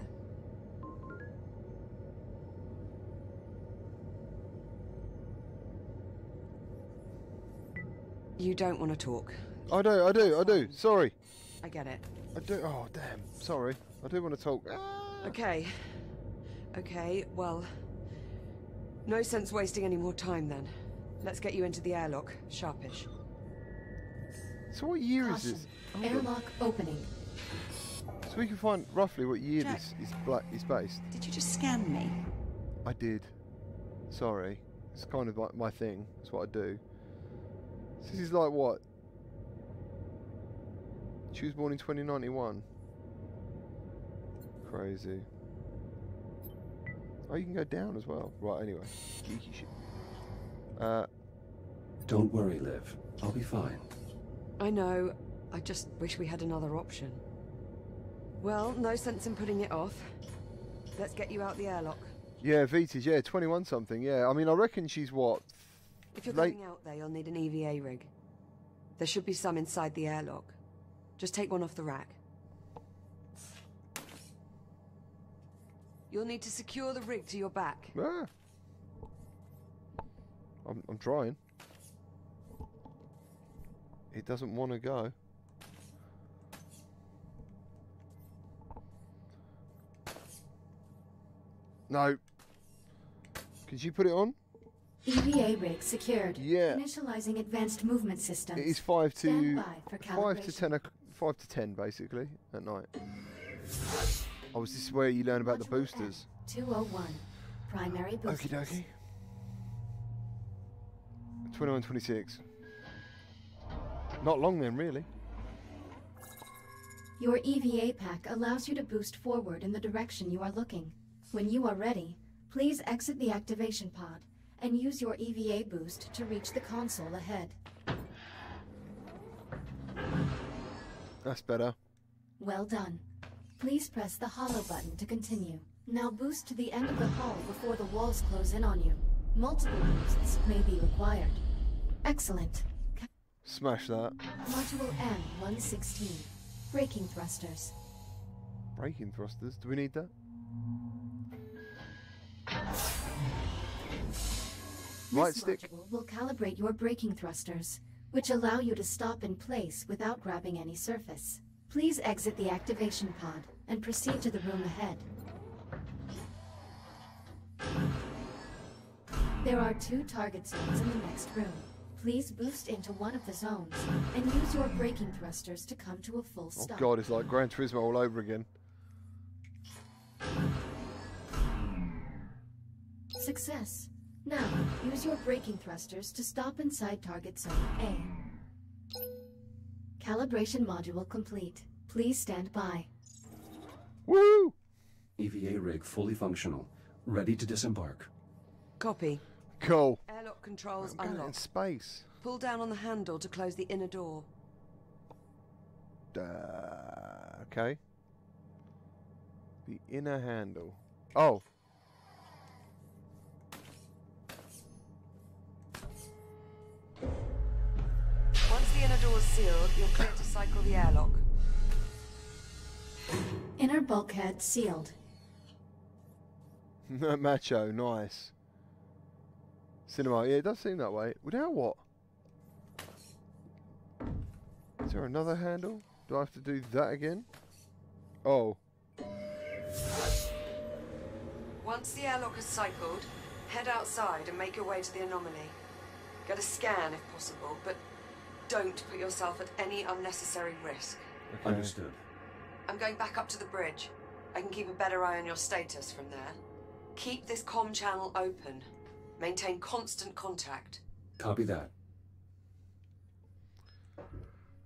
You don't want to talk. I do, I do, I do. Sorry. I get it. I do. Oh, damn. Sorry. I do want to talk. Ah. Okay. Okay, well... No sense wasting any more time, then. Let's get you into the airlock, sharpish. So what year Carson, is this? Oh, airlock opening. So we can find roughly what year Jack, this is, black, is based. Did you just scan me? I did. Sorry. It's kind of like my thing. That's what I do. So this is like what? She was born in twenty ninety-one. Crazy. Oh, you can go down as well. Right, anyway. Geeky shit. Uh, Don't worry, Liv. I'll be fine. I know. I just wish we had another option. Well, no sense in putting it off. Let's get you out the airlock. Yeah, Vita's, yeah, twenty-one something, yeah. I mean, I reckon she's what? If you're late... going out there, you'll need an E V A rig. There should be some inside the airlock. Just take one off the rack. You'll need to secure the rig to your back. Ah. I'm, I'm trying. It doesn't want to go. No. Could you put it on? E V A rig secured. Yeah. Initializing advanced movement system. It is five to five to ten, five to ten basically at night. Oh, is this where you learn about the boosters? two oh one. Primary boosters. Okie dokie. twenty-one twenty-six. Not long then, really. Your E V A pack allows you to boost forward in the direction you are looking. When you are ready, please exit the activation pod and use your E V A boost to reach the console ahead. That's better. Well done. Please press the hollow button to continue. Now boost to the end of the hall before the walls close in on you. Multiple boosts may be required. Excellent. Smash that. Module M one sixteen. Braking thrusters. Braking thrusters? Do we need that? Right stick. This module will calibrate your braking thrusters, which allow you to stop in place without grabbing any surface. Please exit the activation pod and proceed to the room ahead. There are two target zones in the next room. Please boost into one of the zones and use your braking thrusters to come to a full stop. Oh god, it's like Gran Turismo all over again. Success. Now, use your braking thrusters to stop inside target zone A. Calibration module complete. Please stand by. Woo! E V A rig fully functional. Ready to disembark. Copy. Go. Airlock controls I'm unlocked. In space. Pull down on the handle to close the inner door. Uh, okay. The inner handle. Oh. Sealed, you're clear to cycle the airlock. Inner bulkhead sealed. Macho, nice. Cinema, yeah, it does seem that way. Well, now what? Is there another handle? Do I have to do that again? Oh. Once the airlock is cycled, head outside and make your way to the anomaly. Get a scan if possible, but don't put yourself at any unnecessary risk. Okay. Understood. I'm going back up to the bridge. I can keep a better eye on your status from there. Keep this comm channel open. Maintain constant contact. Copy that.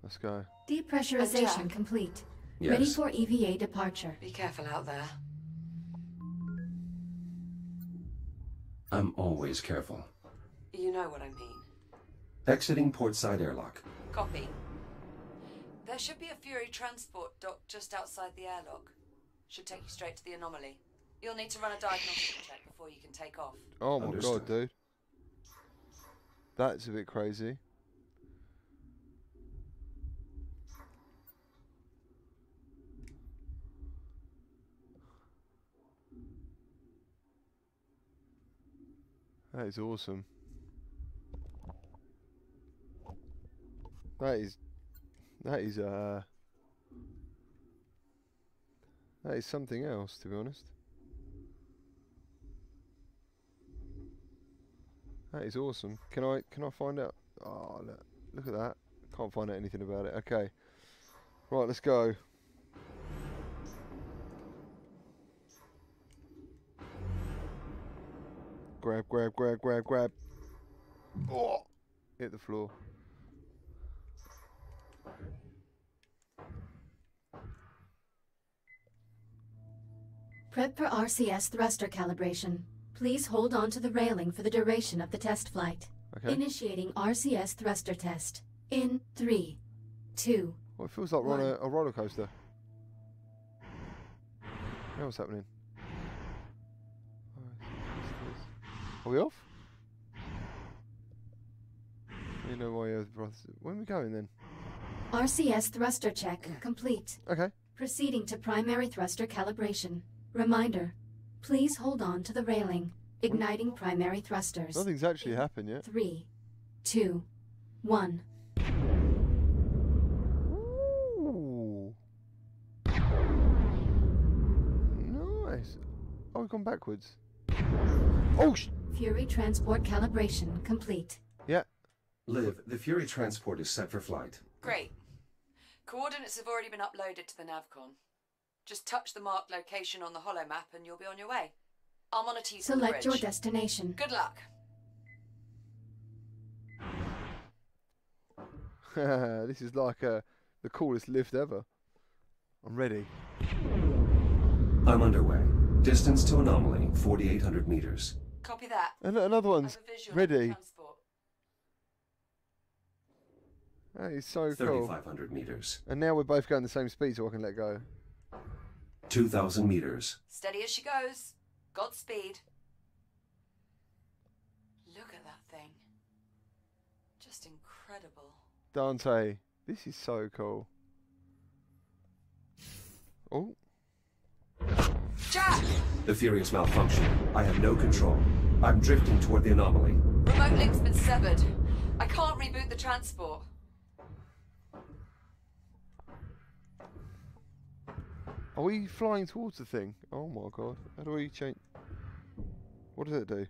Let's go. Depressurization complete. Yes. Ready for E V A departure. Be careful out there. I'm always careful. You know what I mean. Exiting port side airlock. Copy. There should be a Fury transport dock just outside the airlock. Should take you straight to the anomaly. You'll need to run a diagnostic check before you can take off. Oh my Understood. God, dude. That's a bit crazy. That is awesome. That is, that is, uh, that is something else, to be honest. That is awesome. Can I, can I find out? Oh, look, look at that. Can't find out anything about it. Okay. Right, let's go. Grab, grab, grab, grab, grab. Oh, hit the floor. Prep for R C S thruster calibration. Please hold on to the railing for the duration of the test flight. Okay. Initiating R C S thruster test. In three, two. Well, it feels like we're on a, a roller coaster. Now what's happening? Are we off? You know why you're when are we going then? R C S thruster check complete. Okay. Proceeding to primary thruster calibration. Reminder, please hold on to the railing. Igniting what? Primary thrusters. Nothing's actually happened yet. Three, two, one. Ooh. Nice. Oh, we've gone backwards. Oh sh Fury transport calibration complete. Yeah. Liv, the Fury transport is set for flight. Great. Coordinates have already been uploaded to the NAVCOM. Just touch the marked location on the holo map and you'll be on your way. I'll monitor you. Select your destination. Good luck. This is like uh, the coolest lift ever. I'm ready. I'm underway. Distance to anomaly, forty-eight hundred meters. Copy that. And another one's ready. That is so cool. thirty-five hundred meters. And now we're both going the same speed so I can let go. two thousand meters. Steady as she goes. Godspeed. Look at that thing. Just incredible. Dante, this is so cool. Oh. Jack! The Fury is malfunctioning. I have no control. I'm drifting toward the anomaly. Remote link's been severed. I can't reboot the transport. Are we flying towards the thing? Oh my god. How do we change? What does it do?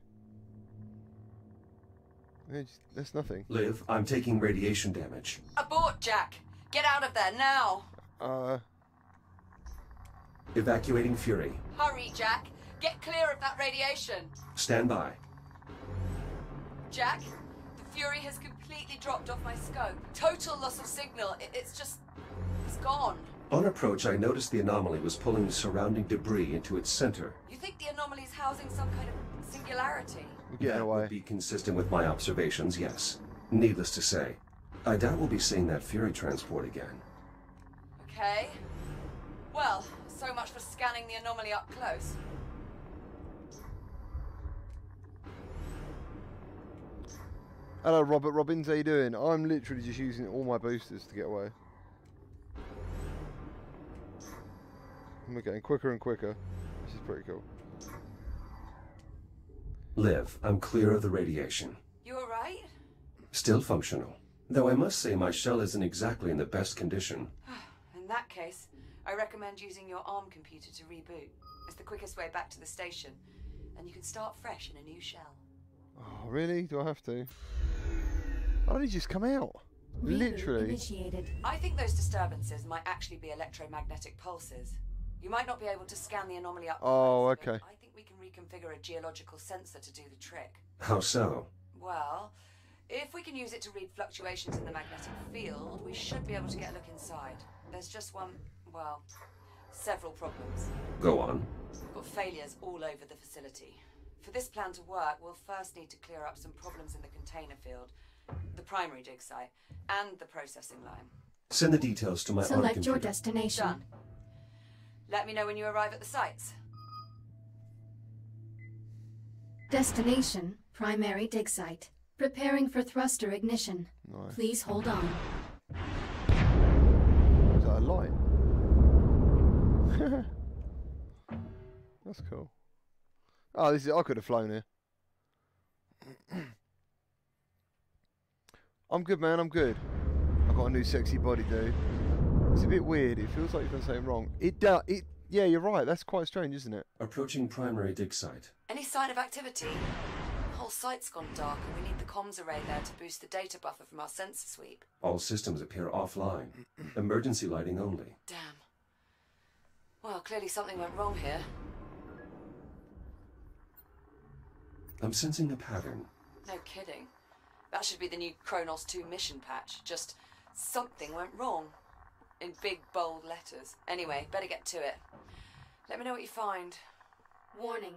That's nothing. Liv, I'm taking radiation damage. Abort, Jack! Get out of there now! Uh... Evacuating Fury. Hurry, Jack. Get clear of that radiation. Stand by. Jack, the Fury has completely dropped off my scope. Total loss of signal. It, it's just... it's gone. On approach, I noticed the anomaly was pulling the surrounding debris into its center. You think the anomaly is housing some kind of singularity? Yeah, that would be consistent with my observations, yes. Needless to say, I doubt we'll be seeing that Fury transport again. Okay. Well... so much for scanning the anomaly up close. Hello Robert Robbins, how you doing? I'm literally just using all my boosters to get away. And we're getting quicker and quicker. This is pretty cool. Liv, I'm clear of the radiation. You alright? Still functional. Though I must say my shell isn't exactly in the best condition. In that case... I recommend using your ARM computer to reboot. It's the quickest way back to the station, and you can start fresh in a new shell. Oh, really? Do I have to? How did he just come out? Reboot literally. Initiated. I think those disturbances might actually be electromagnetic pulses. You might not be able to scan the anomaly up. Oh, okay. I think think we can reconfigure a geological sensor to do the trick. How so? Well, if we can use it to read fluctuations in the magnetic field, we should be able to get a look inside. There's just one, well, several problems. Go on. We've got failures all over the facility. For this plan to work, we'll first need to clear up some problems in the container field, the primary dig site, and the processing line. Send the details to my Select own computer. Your destination. Done. Let me know when you arrive at the sites. Destination, primary dig site. Preparing for thruster ignition. No. Please hold on. Is that a light? That's cool. Oh, this is, I could have flown here. I'm good, man, I'm good. I've got a new sexy body, dude. It's a bit weird, it feels like you've done something wrong. It does, it, yeah, you're right, that's quite strange, isn't it? Approaching primary dig site. Any sign of activity? The whole site's gone dark and we need the comms array there to boost the data buffer from our sensor sweep. All systems appear offline. Emergency lighting only. Damn. Well, clearly something went wrong here. I'm sensing a pattern. No kidding. That should be the new Kronos two mission patch. Just something went wrong. In big, bold letters. Anyway, better get to it. Let me know what you find. Warning.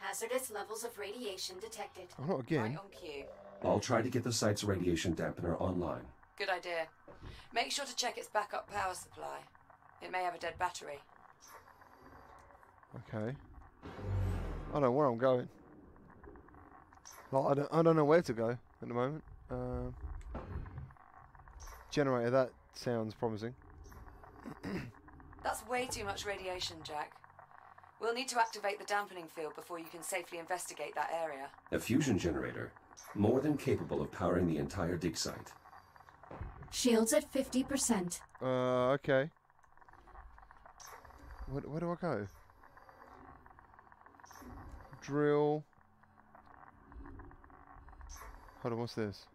Hazardous levels of radiation detected. Oh, not again. Right on cue. I'll try to get the site's radiation dampener online. Good idea. Make sure to check its backup power supply. It may have a dead battery. Okay. I don't know where I'm going. Like, I, don't, I don't know where to go at the moment. Uh, generator, that sounds promising. That's way too much radiation, Jack. We'll need to activate the dampening field before you can safely investigate that area. A fusion generator, more than capable of powering the entire dig site. Shields at fifty percent. Uh, okay. Where, where do I go? Drill. Hold on, what's this?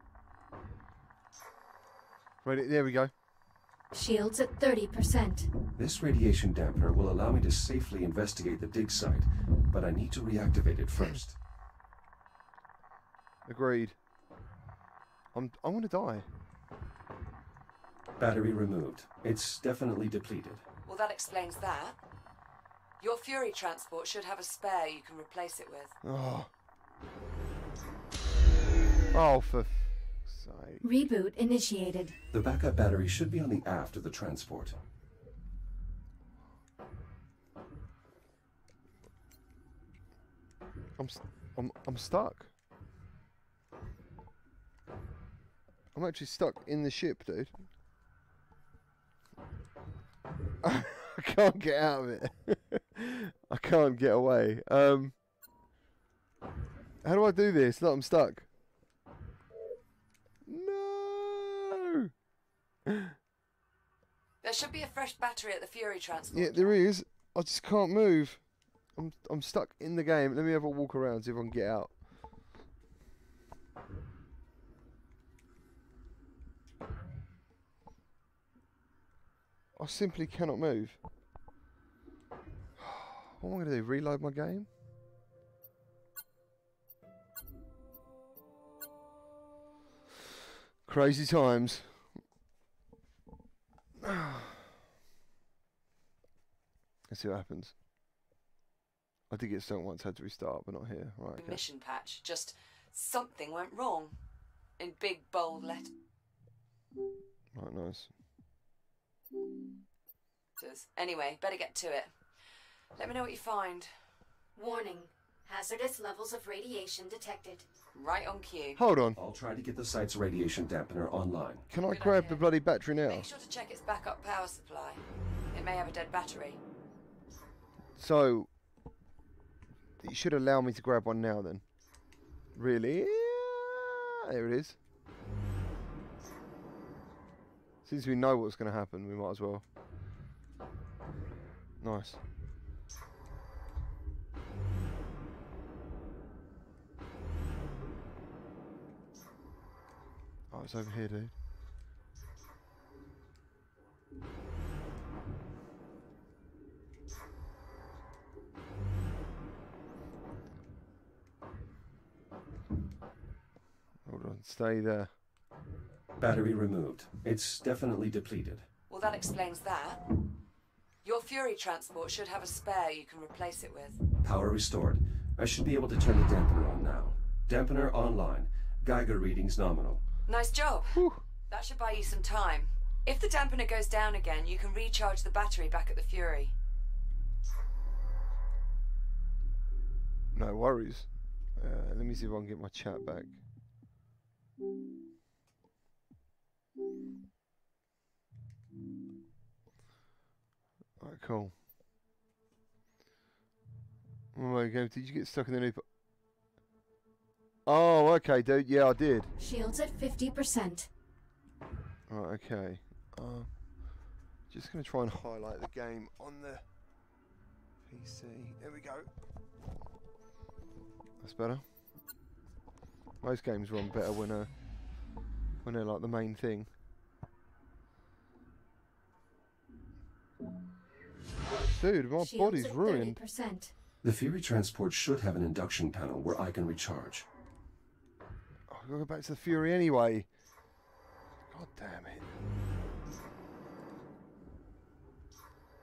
Ready, there we go. Shields at thirty percent. This radiation dampener will allow me to safely investigate the dig site, but I need to reactivate it first. Agreed. I'm I'm gonna die. Battery removed. It's definitely depleted. Well, that explains that. Your Fury transport should have a spare you can replace it with. Oh. Oh, for f sake. Reboot initiated. The backup battery should be on the aft of the transport. I'm, st I'm, I'm stuck. I'm actually stuck in the ship, dude. I can't get out of it. I can't get away. Um, how do I do this? Look, I'm stuck. There should be a fresh battery at the Fury transport. Yeah, there is. I just can't move. I'm I'm stuck in the game. Let me have a walk around, see if I can get out. I simply cannot move. What am I gonna do? Reload my game? Crazy times. Let's see what happens. I did get stung once, had to restart, but not here. Right. Okay. Mission patch. Just something went wrong. In big bold letters. Right, nice. Anyway, better get to it. Let me know what you find. Warning. Hazardous levels of radiation detected. Right on cue. Hold on. I'll try to get the site's radiation dampener online. Can I grab the bloody battery now? Make sure to check its backup power supply. It may have a dead battery. So, it should allow me to grab one now then. Really? There it is. Since we know what's going to happen, we might as well. Nice. Oh, it's over here, dude. stay there. Battery removed. It's definitely depleted. Well, that explains that. Your Fury transport should have a spare you can replace it with. Power restored. I should be able to turn the dampener on now. Dampener online. Geiger readings nominal. Nice job. Whew. That should buy you some time. If the dampener goes down again, you can recharge the battery back at the Fury. No worries. Uh, let me see if I can get my chat back. Alright, cool. Oh my god, did you get stuck in the loop? Oh, okay, dude. Yeah, I did. Shields at fifty percent. Right, okay. Um, just going to try and highlight the game on the P C. There we go. That's better. Most games run better when uh, when they're like the main thing. Dude, my body's ruined. thirty percent. The Fury transport should have an induction panel where I can recharge. Oh, I've got to go back to the Fury anyway. God damn it.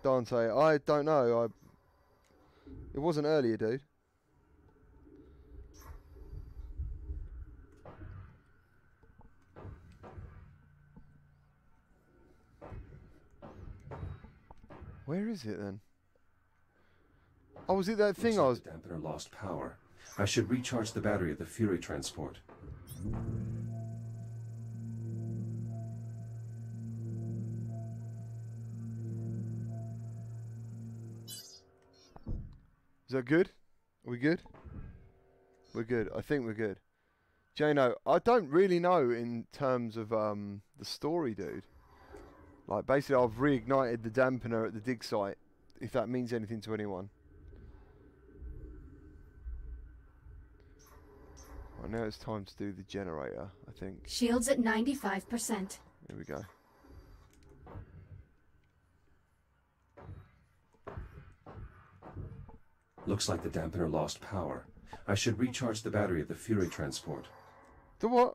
Dante, I don't know. I It wasn't earlier, dude. Where is it then? Oh, was it that thing? Looks I was... Like the dampener lost power. I should recharge the battery at the Fury transport. Is that good? Are we good? We're good. I think we're good. Jano, I don't really know in terms of um, the story, dude. Like, basically, I've reignited the dampener at the dig site, if that means anything to anyone. Right, now it's time to do the generator, I think. Shields at ninety-five percent. There we go. Looks like the dampener lost power. I should recharge the battery of the Fury transport. The what?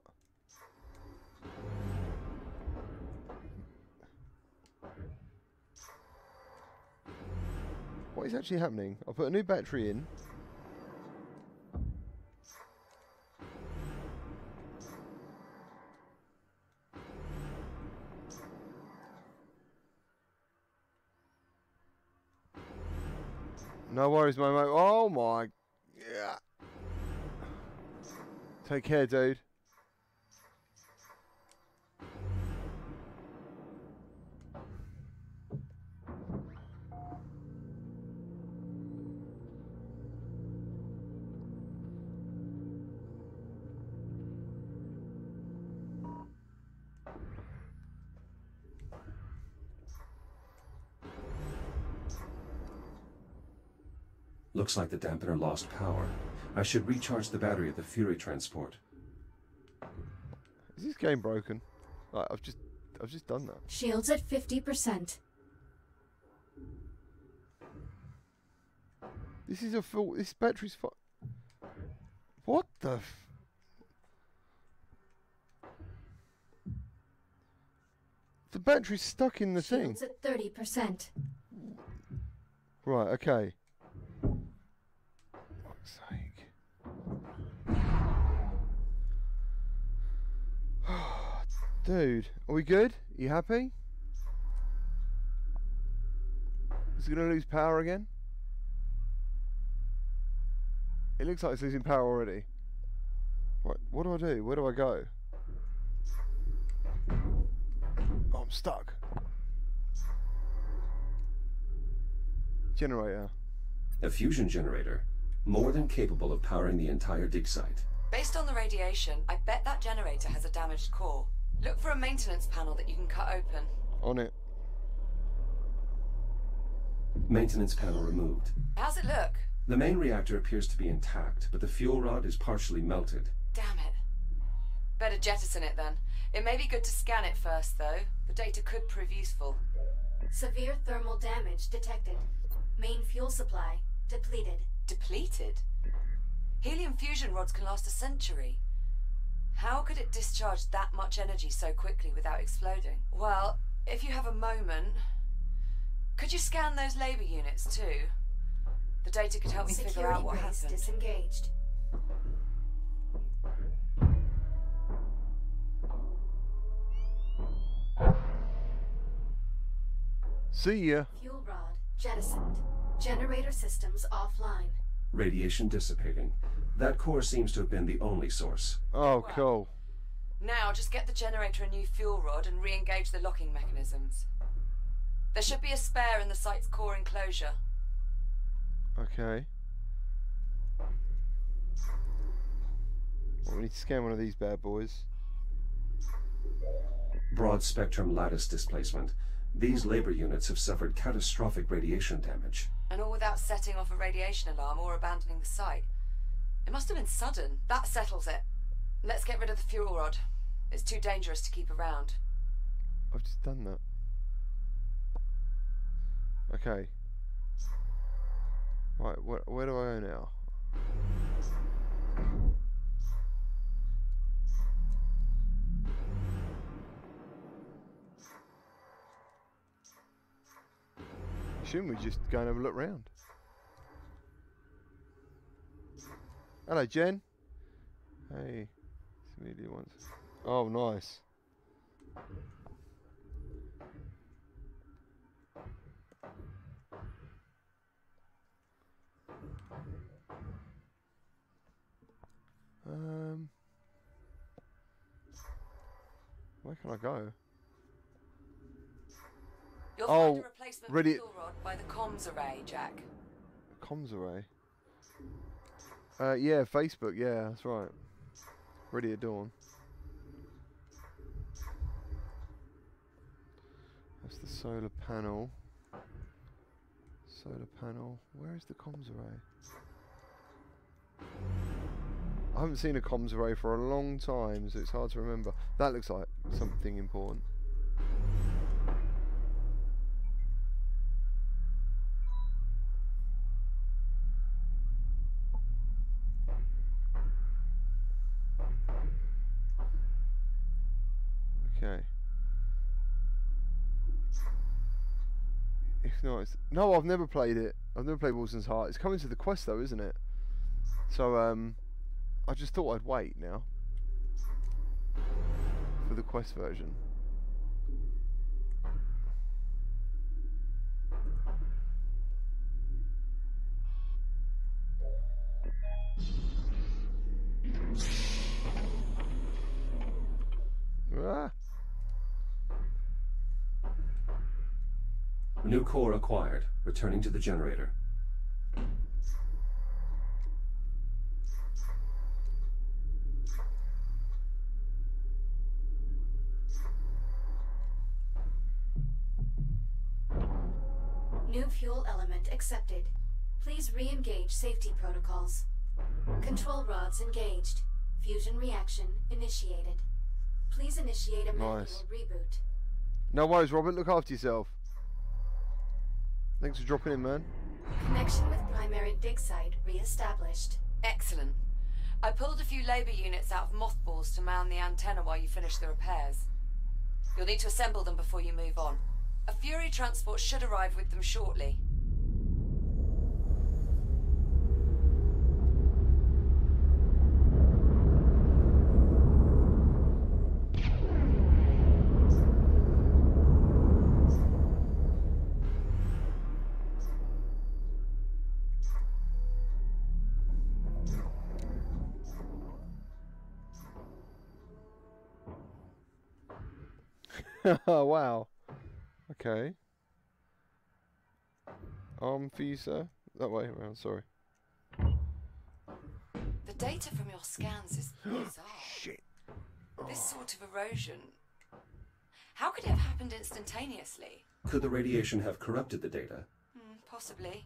What is actually happening? I'll put a new battery in. No worries, my mate. Oh my. Yeah. Take care, dude. Looks like the dampener lost power. I should recharge the battery of the Fury transport. Is this game broken? Like, I've just, I've just done that. Shields at fifty percent. This is a full. This battery's full. What the? F the battery's stuck in the Shields thing. Shields at thirty percent. Right. Okay. Sake. Dude, are we good? You happy? Is it gonna lose power again? It looks like it's losing power already. Right, what do I do? Where do I go? Oh, I'm stuck. Generator. A fusion generator. More than capable of powering the entire dig site. Based on the radiation, I bet that generator has a damaged core. Look for a maintenance panel that you can cut open. On it. Maintenance panel removed. How's it look? The main reactor appears to be intact, but the fuel rod is partially melted. Damn it. Better jettison it then. It may be good to scan it first, though. The data could prove useful. Severe thermal damage detected. Main fuel supply depleted. Depleted? Helium fusion rods can last a century. How could it discharge that much energy so quickly without exploding? Well, if you have a moment, could you scan those labor units too? The data could help me figure out what happened. Security brace disengaged. See ya. Fuel rod jettisoned. Generator systems offline. Radiation dissipating. That core seems to have been the only source. Oh, well, cool. Now just get the generator a new fuel rod and re-engage the locking mechanisms. There should be a spare in the site's core enclosure. Okay. We need to scan one of these bad boys. Broad spectrum lattice displacement. These labor units have suffered catastrophic radiation damage. And all without setting off a radiation alarm or abandoning the site. It must have been sudden. That settles it. Let's get rid of the fuel rod. It's too dangerous to keep around. I've just done that. Okay. Right, wh where do I go now? Shouldn't we just go and have a look round? Hello, Jen. Hey, it's immediately once. Oh, nice. Um, where can I go? You'll oh, find a replacement ready fuel rod by the comms array, Jack. Comms array. Uh, yeah, Facebook, yeah, that's right. Ready at Dawn. That's the solar panel. Solar panel. Where is the comms array? I haven't seen a comms array for a long time, so it's hard to remember. That looks like something important. No, I've never played it. I've never played Wilson's Heart. It's coming to the Quest though, isn't it? So, um, I just thought I'd wait now for the Quest version. Ah. New core acquired. Returning to the generator. New fuel element accepted. Please re-engage safety protocols. Control rods engaged. Fusion reaction initiated. Please initiate a manual nice. reboot. No worries, Robert. Look after yourself. Thanks for dropping in, man. Connection with primary dig site re-established. Excellent. I pulled a few labour units out of mothballs to man the antenna while you finish the repairs. You'll need to assemble them before you move on. A Fury transport should arrive with them shortly. Oh wow. Okay. Arm for you, sir. That way around, sorry. The data from your scans is bizarre. Shit. Oh. This sort of erosion. How could it have happened instantaneously? Could the radiation have corrupted the data? Mm, possibly.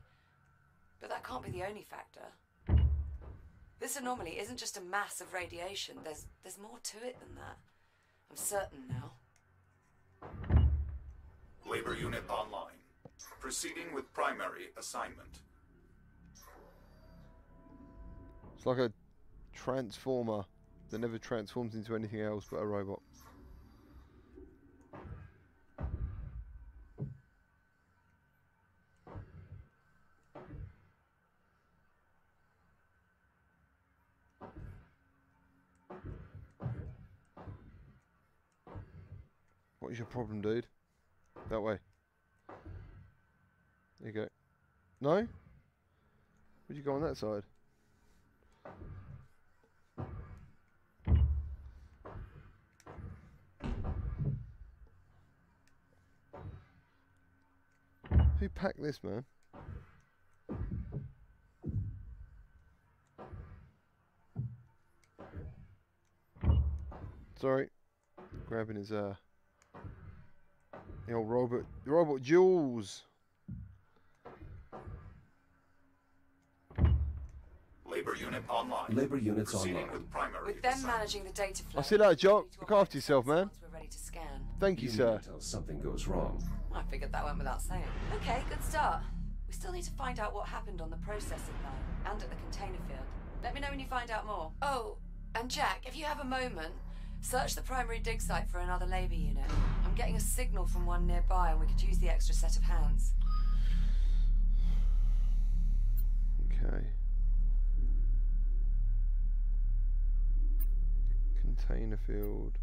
But that can't be the only factor. This anomaly isn't just a mass of radiation. There's there's more to it than that. I'm certain now. Labor unit online. Proceeding with primary assignment. It's like a transformer that never transforms into anything else but a robot. What is your problem, dude? That way. There you go. No? Where'd you go on that side? Who packed this, man? Sorry. Grabbing his, uh... the old robot... The robot jewels! Labor unit online. Labor units online. With, with them design. Managing the data flow. I see that, Jock. Look after yourself, man. Ready to scan. Thank you, you sir. Until something goes wrong. I figured that went without saying. Okay, good start. We still need to find out what happened on the processing line and at the container field. Let me know when you find out more. Oh, and Jack, if you have a moment, search the primary dig site for another labor unit. I'm getting a signal from one nearby, and we could use the extra set of hands. Okay. Container field.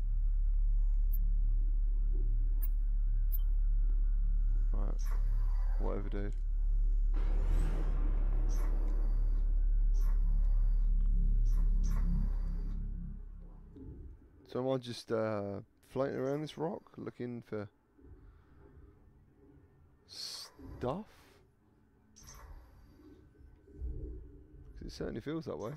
Right. Whatever, dude. So am I just uh, floating around this rock looking for stuff? Because it certainly feels that way.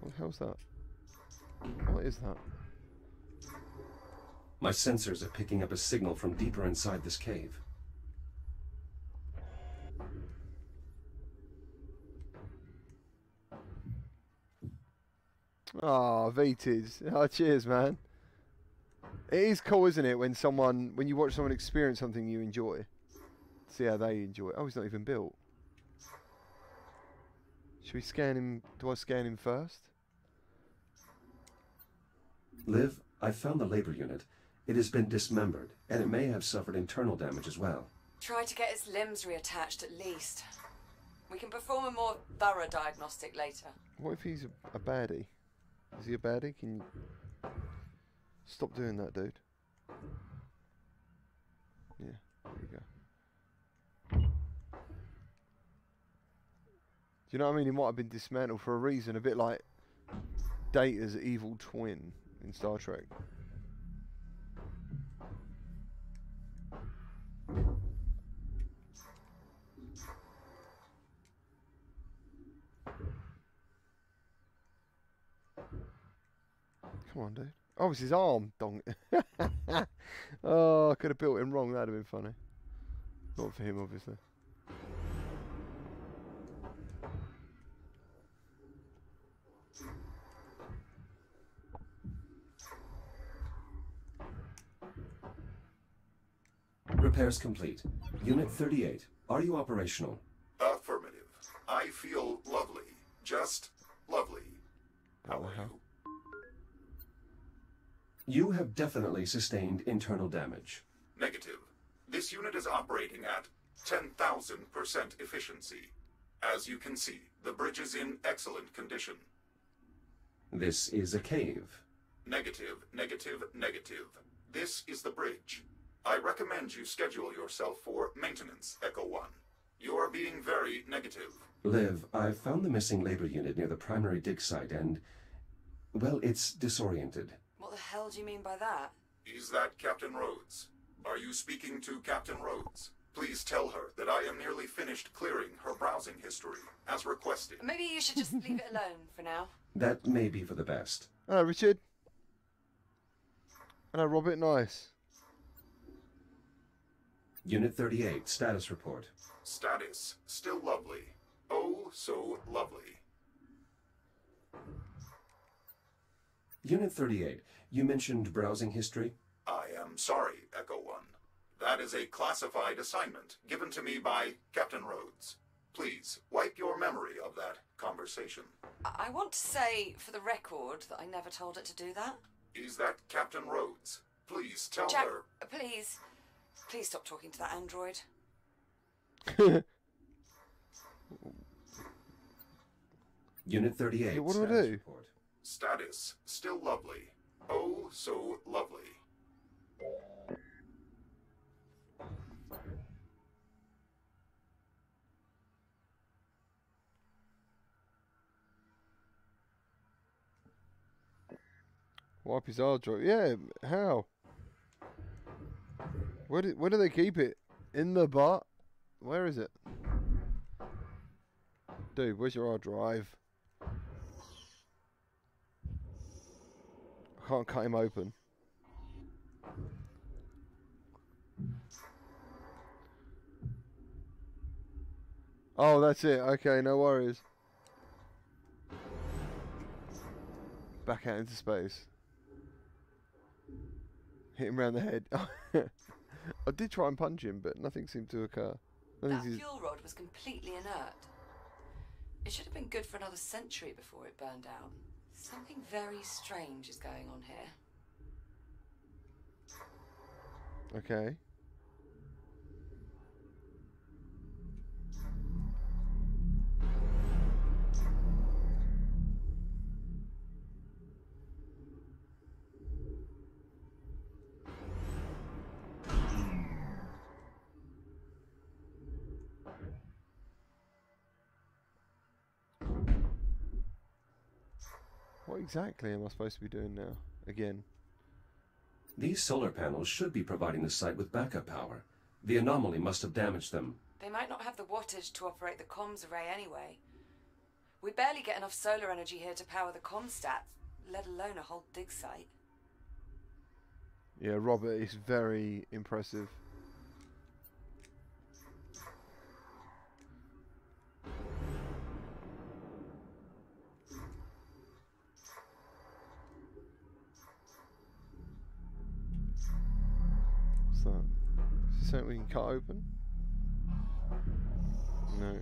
What the hell's that? What is that? My sensors are picking up a signal from deeper inside this cave. Ah, V Ts. Oh, cheers, man. It is cool, isn't it, when someone, when you watch someone experience something you enjoy. See how they enjoy it. Oh, he's not even built. Should we scan him? Do I scan him first? Liv, I found the labor unit. It has been dismembered, and it may have suffered internal damage as well. Try to get its limbs reattached at least. We can perform a more thorough diagnostic later. What if he's a, a baddie? Is he a baddie? Can you... Stop doing that, dude. Yeah, there you go. Do you know what I mean? It might have been dismantled for a reason, a bit like Data's evil twin in Star Trek. Come on, dude. Oh, it's his arm. Dong. Oh, I could have built him wrong. That would have been funny. Not for him, obviously. Repairs complete. Unit thirty-eight, are you operational? Affirmative. I feel lovely. Just lovely. How are you? You have definitely sustained internal damage. Negative. This unit is operating at ten thousand percent efficiency. As you can see, the bridge is in excellent condition. This is a cave. Negative, negative, negative. This is the bridge. I recommend you schedule yourself for maintenance, Echo One. You are being very negative. Liv, I've found the missing labor unit near the primary dig site and... well, it's disoriented. What the hell do you mean by that? Is that Captain Rhodes? Are you speaking to Captain Rhodes? Please tell her that I am nearly finished clearing her browsing history, as requested. Maybe you should just leave it alone for now. That may be for the best. Hello, Richard. Hello, Robert. Nice. Unit thirty-eight, status report. Status, still lovely. Oh, so lovely. Unit thirty-eight, you mentioned browsing history? I am sorry, Echo One. That is a classified assignment given to me by Captain Rhodes. Please, wipe your memory of that conversation. I want to say, for the record, that I never told it to do that. Is that Captain Rhodes? Please tell Jack, her... please. Please stop talking to that android. Unit thirty-eight. Hey, what do I do? Report. Status. Still lovely. Oh, so lovely. Wipe his hard drive. Yeah, how? Where do, where do they keep it? In the bar? Where is it? Dude, where's your hard drive? I can't cut him open. Oh, that's it. Okay, no worries. Back out into space. Hit him round the head. I did try and punch him, but nothing seemed to occur. Nothing that fuel rod was completely inert. It should have been good for another century before it burned out. Something very strange is going on here. Okay. What exactly am I supposed to be doing now? Again. These solar panels should be providing the site with backup power. The anomaly must have damaged them. They might not have the wattage to operate the comms array anyway. We barely get enough solar energy here to power the comm stats, let alone a whole dig site. Yeah, Robert is very impressive. So we can cut open? No.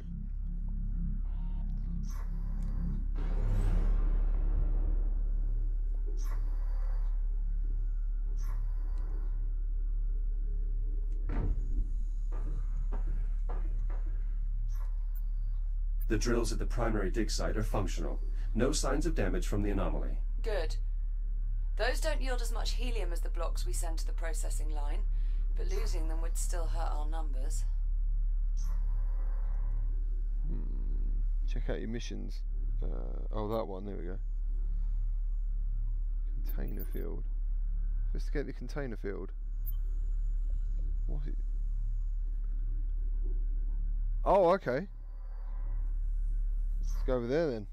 The drills at the primary dig site are functional. No signs of damage from the anomaly. Good. Those don't yield as much helium as the blocks we send to the processing line. But losing them would still hurt our numbers. Hmm. Check out your missions. Uh, oh, that one. There we go. Container field. Investigate the container field. What? It... Oh, okay. Let's go over there then.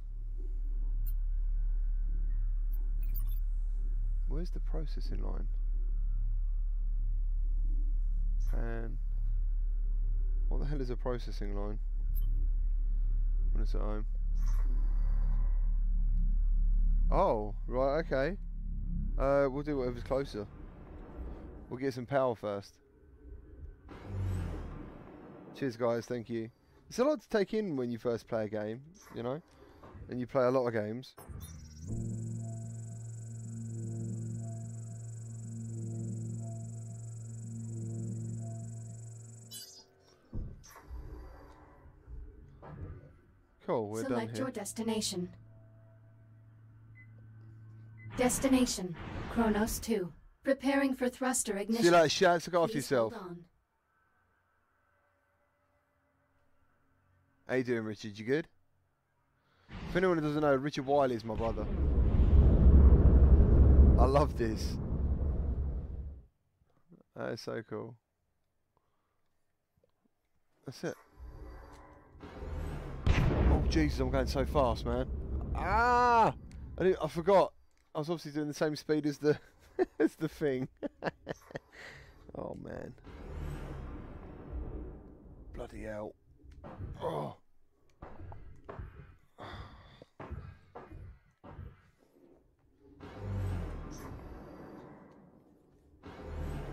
Where's the processing line? And what the hell is a processing line? When it's at home. Oh, right, okay. Uh, we'll do whatever's closer. We'll get some power first. Cheers, guys. Thank you. It's a lot to take in when you first play a game, you know, and you play a lot of games. Cool, we're done here. Select your destination. Destination, Kronos two. Preparing for thruster ignition. See you later, Shaz, look after yourself. How you doing, Richard? You good? If anyone who doesn't know, Richard Wiley's my brother. I love this. That is so cool. That's it. Jesus, I'm going so fast, man. Ah! I, didn't, I forgot. I was obviously doing the same speed as the as the thing. Oh, man. Bloody hell. Oh.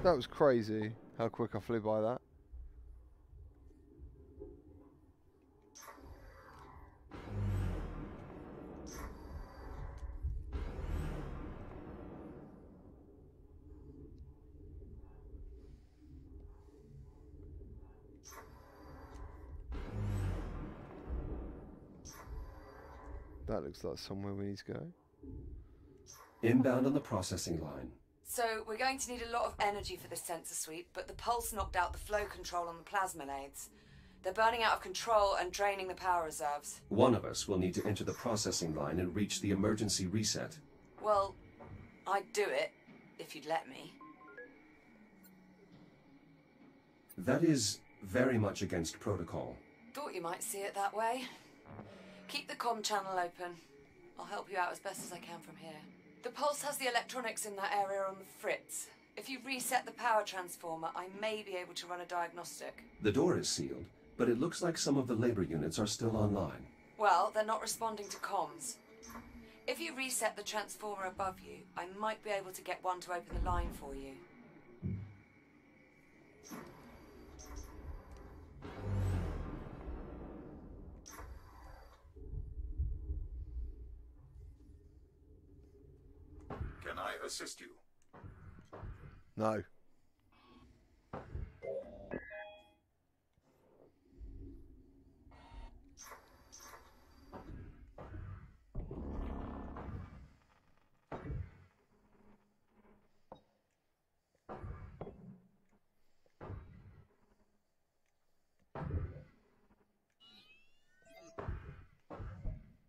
That was crazy how quick I flew by that. That looks like somewhere we need to go. Inbound on the processing line. So we're going to need a lot of energy for this sensor suite, but the pulse knocked out the flow control on the plasma nades. They're burning out of control and draining the power reserves. One of us will need to enter the processing line and reach the emergency reset. Well, I'd do it, if you'd let me. That is very much against protocol. Thought you might see it that way. Keep the comm channel open. I'll help you out as best as I can from here. The pulse has the electronics in that area on the fritz. If you reset the power transformer, I may be able to run a diagnostic. The door is sealed, but it looks like some of the labor units are still online. Well, they're not responding to comms. If you reset the transformer above you, I might be able to get one to open the line for you. Assist you. No.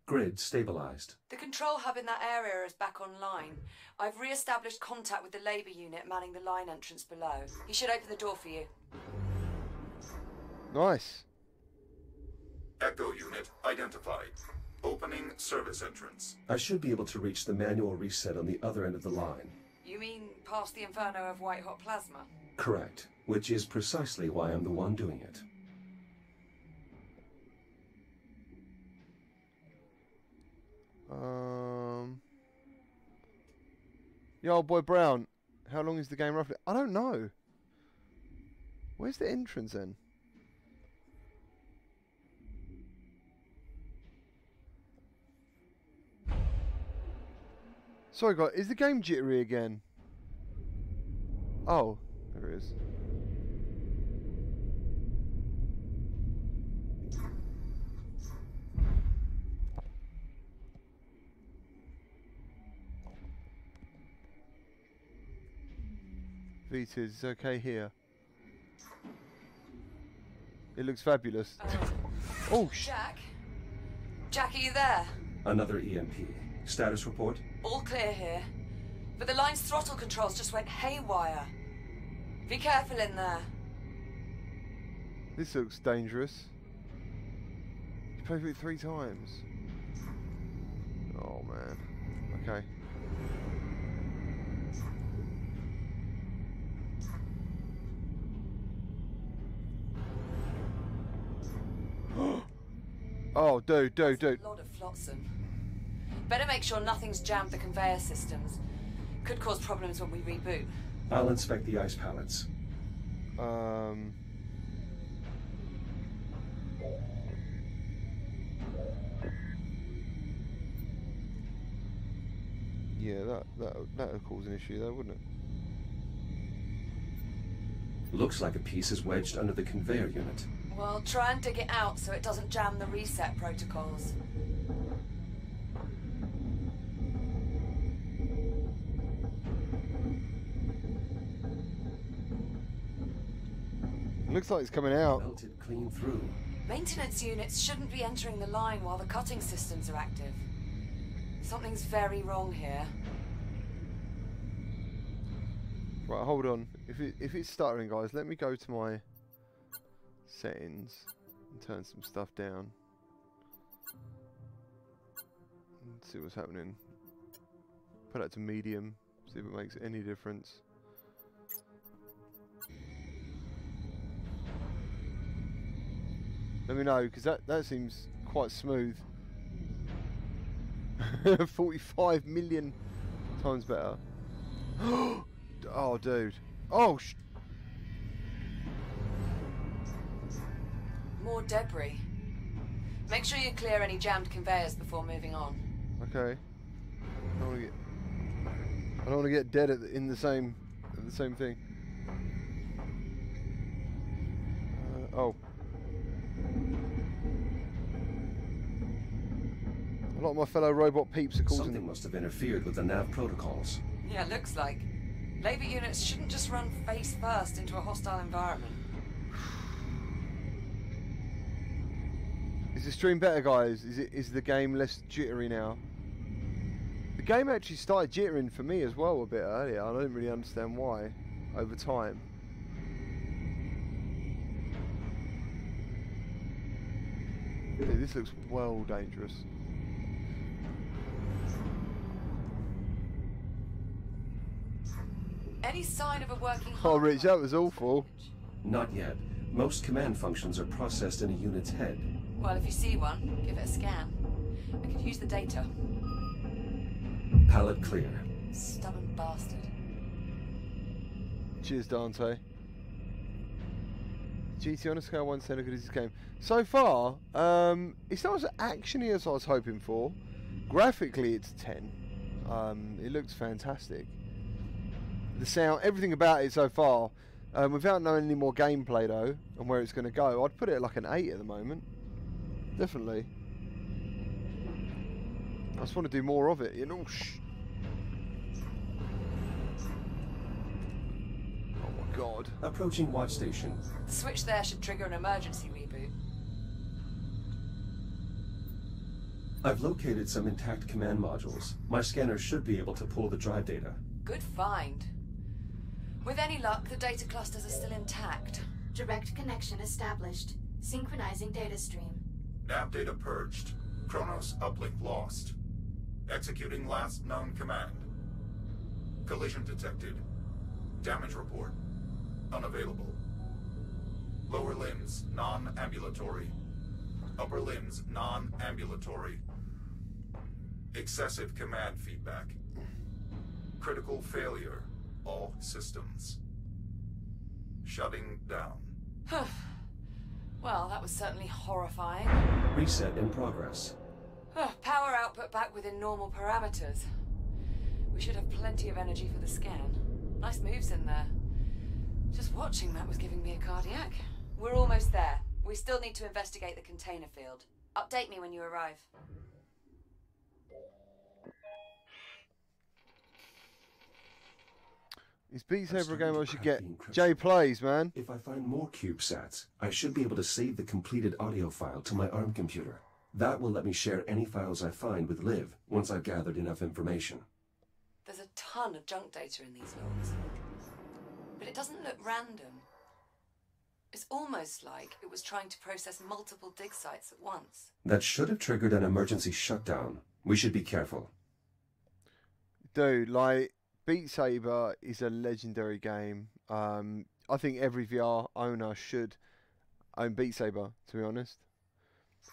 Grid stabilized. The control hub in that area is back online. I've re-established contact with the labor unit manning the line entrance below. He should open the door for you. Nice. Echo unit identified. Opening service entrance. I should be able to reach the manual reset on the other end of the line. You mean past the inferno of white hot plasma? Correct, which is precisely why I'm the one doing it. Um, Yo, old boy Brown, how long is the game roughly? I don't know. Where's the entrance then? Sorry, God, is the game jittery again? Oh, there it is. Is okay here. It looks fabulous. Uh, oh, sh Jack. Jack, are you there? Another E M P. Status report? All clear here, but the line's throttle controls just went haywire. Be careful in there. This looks dangerous. You played with it three times. Oh man. Okay. Oh, dude, dude, dude. A lot of flotsam. Better make sure nothing's jammed the conveyor systems. Could cause problems when we reboot. I'll inspect the ice pallets. Um. Yeah, that that that would cause an issue, though, wouldn't it? Looks like a piece is wedged under the conveyor unit. Well, try and dig it out so it doesn't jam the reset protocols. Looks like it's coming out. Melted clean through. Maintenance units shouldn't be entering the line while the cutting systems are active. Something's very wrong here. Right, hold on. If it, if it's stuttering, guys, let me go to my settings and turn some stuff down. Let's see what's happening. Put that to medium, see if it makes any difference. Let me know, because that, that seems quite smooth. forty-five million times better. Oh, dude. Oh, sh more debris. Make sure you clear any jammed conveyors before moving on. Okay. I don't want to get, I don't want to get dead at the, in the same at the same thing. Uh, oh. A lot of my fellow robot peeps are causing. Something must have interfered with the nav protocols. Yeah, looks like. Labor units shouldn't just run face first into a hostile environment. Is the stream better, guys? Is it? Is the game less jittery now? The game actually started jittering for me as well a bit earlier. I don't really understand why. Over time. Dude, this looks well dangerous. Any sign of a working... Oh, Rich, that was awful. Not yet. Most command functions are processed in a unit's head. Well, if you see one, give it a scan. I could use the data. Palette clear. Stubborn bastard. Cheers, Dante. G T on a scale one center good is this game. So far, um, it's not as actiony as I was hoping for. Graphically, it's ten. Um, it looks fantastic. The sound, everything about it so far, um, without knowing any more gameplay though, and where it's going to go, I'd put it at like an eight at the moment. Definitely. I just want to do more of it, you know. Shh. Oh my god. Approaching watch station. The switch there should trigger an emergency reboot. I've located some intact command modules. My scanner should be able to pull the drive data. Good find. With any luck, the data clusters are still intact. Direct connection established. Synchronizing data stream. Nav data purged. Kronos uplink lost. Executing last known command. Collision detected. Damage report. Unavailable. Lower limbs non-ambulatory. Upper limbs non-ambulatory. Excessive command feedback. Critical failure. All systems. Shutting down. Well, that was certainly horrifying. Reset in progress. Oh, power output back within normal parameters. We should have plenty of energy for the scan. Nice moves in there. Just watching that was giving me a cardiac. We're almost there. We still need to investigate the container field. Update me when you arrive. Is Beat Saber a game I should get? Jay plays, man. If I find more CubeSats, I should be able to save the completed audio file to my ARM computer. That will let me share any files I find with Liv once I've gathered enough information. There's a ton of junk data in these logs. But it doesn't look random. It's almost like it was trying to process multiple dig sites at once. That should have triggered an emergency shutdown. We should be careful. Dude, like... Beat Saber is a legendary game. Um, I think every V R owner should own Beat Saber, to be honest.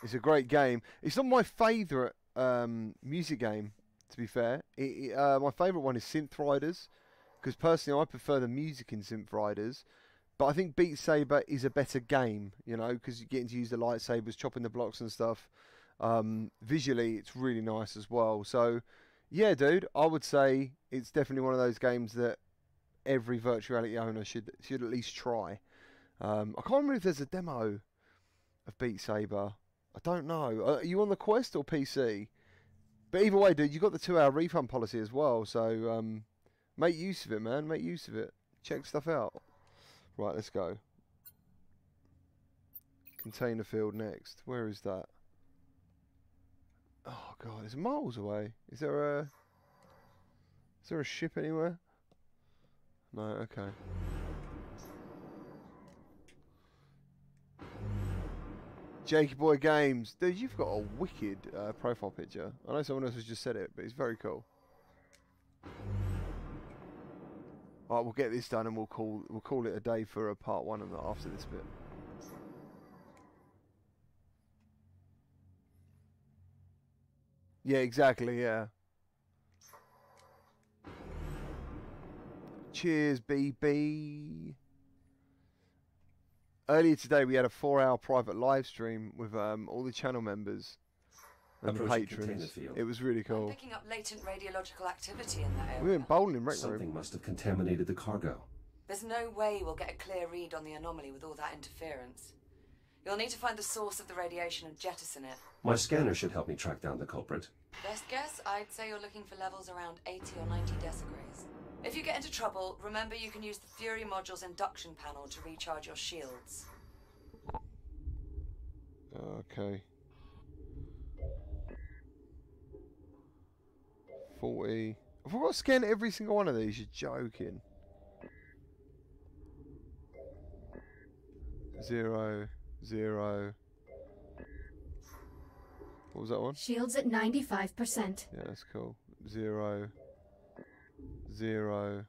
It's a great game. It's not my favourite um, music game, to be fair. It, it, uh, my favourite one is Synth Riders, because personally I prefer the music in Synth Riders. But I think Beat Saber is a better game, you know, because you're getting to use the lightsabers, chopping the blocks and stuff. Um, visually, it's really nice as well. So... yeah, dude, I would say it's definitely one of those games that every virtual reality owner should should at least try. Um, I can't remember if there's a demo of Beat Saber. I don't know. Are you on the Quest or P C? But either way, dude, you've got the two-hour refund policy as well, so um, make use of it, man. Make use of it. Check stuff out. Right, let's go. Container field next. Where is that? Oh god, it's miles away. Is there a... is there a ship anywhere? No, okay. Jakey Boy Games. Dude, you've got a wicked uh, profile picture. I know someone else has just said it, but it's very cool. Alright, we'll get this done and we'll call we'll call it a day for a part one and after this bit. Yeah, exactly, yeah. Cheers, B B. Earlier today, we had a four-hour private live stream with um, all the channel members and patrons. It was really cool. I'm picking up latent radiological activity in that area. We went bowling in rec room. Something must have contaminated the cargo. There's no way we'll get a clear read on the anomaly with all that interference. You'll need to find the source of the radiation and jettison it. My scanner should help me track down the culprit. Best guess, I'd say you're looking for levels around eighty or ninety decigrees. If you get into trouble, remember you can use the Fury module's induction panel to recharge your shields. Okay. forty. Have I got to scan every single one of these? You're joking. Zero. Zero. What was that one? Shields at ninety-five percent. Yeah, that's cool. Zero. Zero.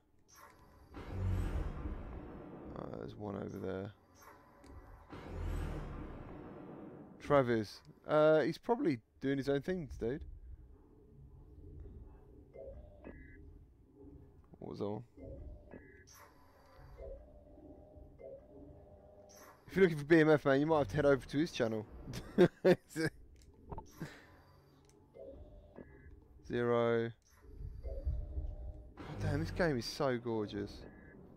Oh, there's one over there. Travis. Uh, he's probably doing his own things, dude. What was that one? If you're looking for B M F, man, you might have to head over to his channel. Zero. Oh, damn, this game is so gorgeous.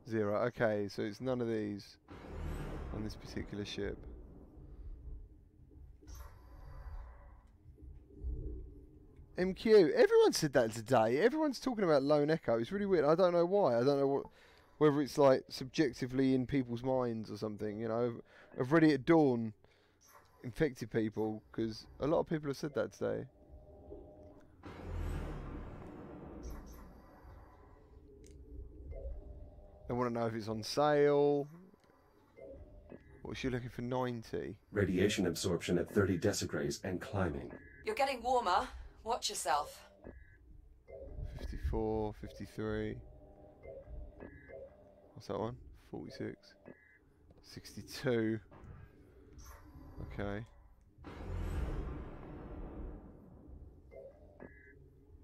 Zero. Okay, so it's none of these on this particular ship. M Q. Everyone said that today. Everyone's talking about Lone Echo. It's really weird. I don't know why. I don't know what... Whether it's like subjectively in people's minds or something, you know, of Ready at Dawn infected people, because a lot of people have said that today. They want to know if it's on sale. What's she looking for? ninety. Radiation absorption at thirty decigrees and climbing. You're getting warmer. Watch yourself. fifty-four, fifty-three. What's that one? forty-six. sixty-two. Okay.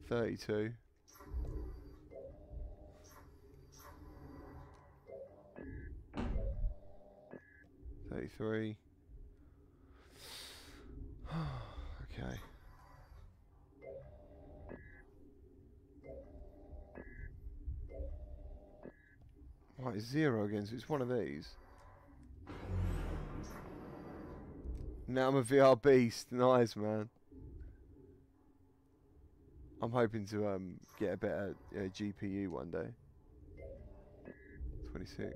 thirty-two. thirty-three. Okay. Right, it's zero again, so it's one of these. Now I'm a V R beast. Nice, man. I'm hoping to um, get a better uh, G P U one day. twenty-six.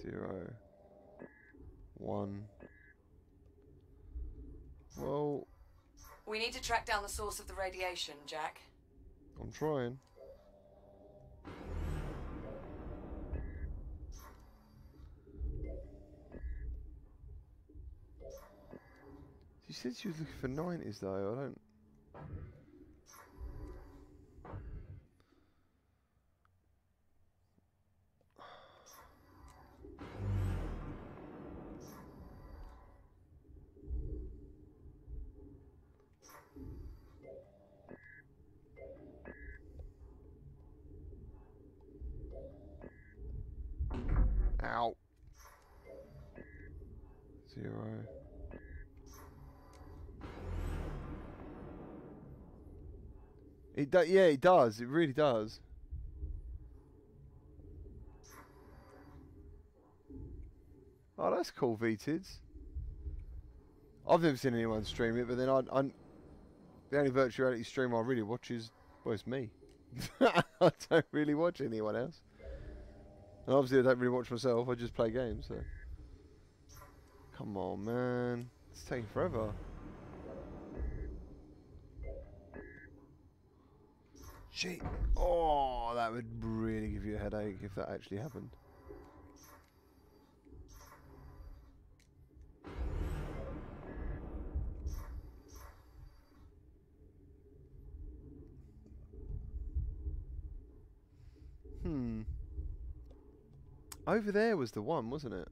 zero. one. Well... We need to track down the source of the radiation, Jack. I'm trying. She said she was looking for nineties though, I don't... Ow. Zero. It do yeah, it does. It really does. Oh, that's cool, V T I D S. I've never seen anyone stream it, but then I, I the only virtual reality stream I really watch is, well, it's me. I don't really watch anyone else. And obviously I don't really watch myself. I just play games. So, come on, man. It's taking forever. Gee, oh, that would really give you a headache if that actually happened. Hmm. Over there was the one, wasn't it?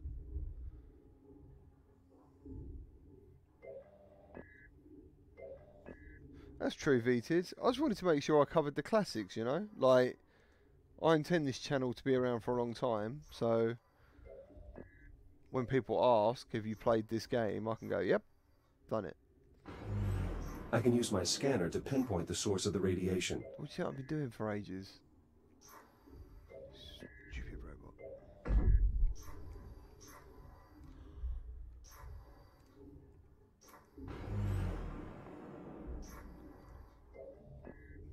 That's true, V T I D S. I just wanted to make sure I covered the classics, you know? Like, I intend this channel to be around for a long time, so when people ask, have you played this game, I can go, yep, done it. I can use my scanner to pinpoint the source of the radiation. Which I've been doing for ages. Stupid robot.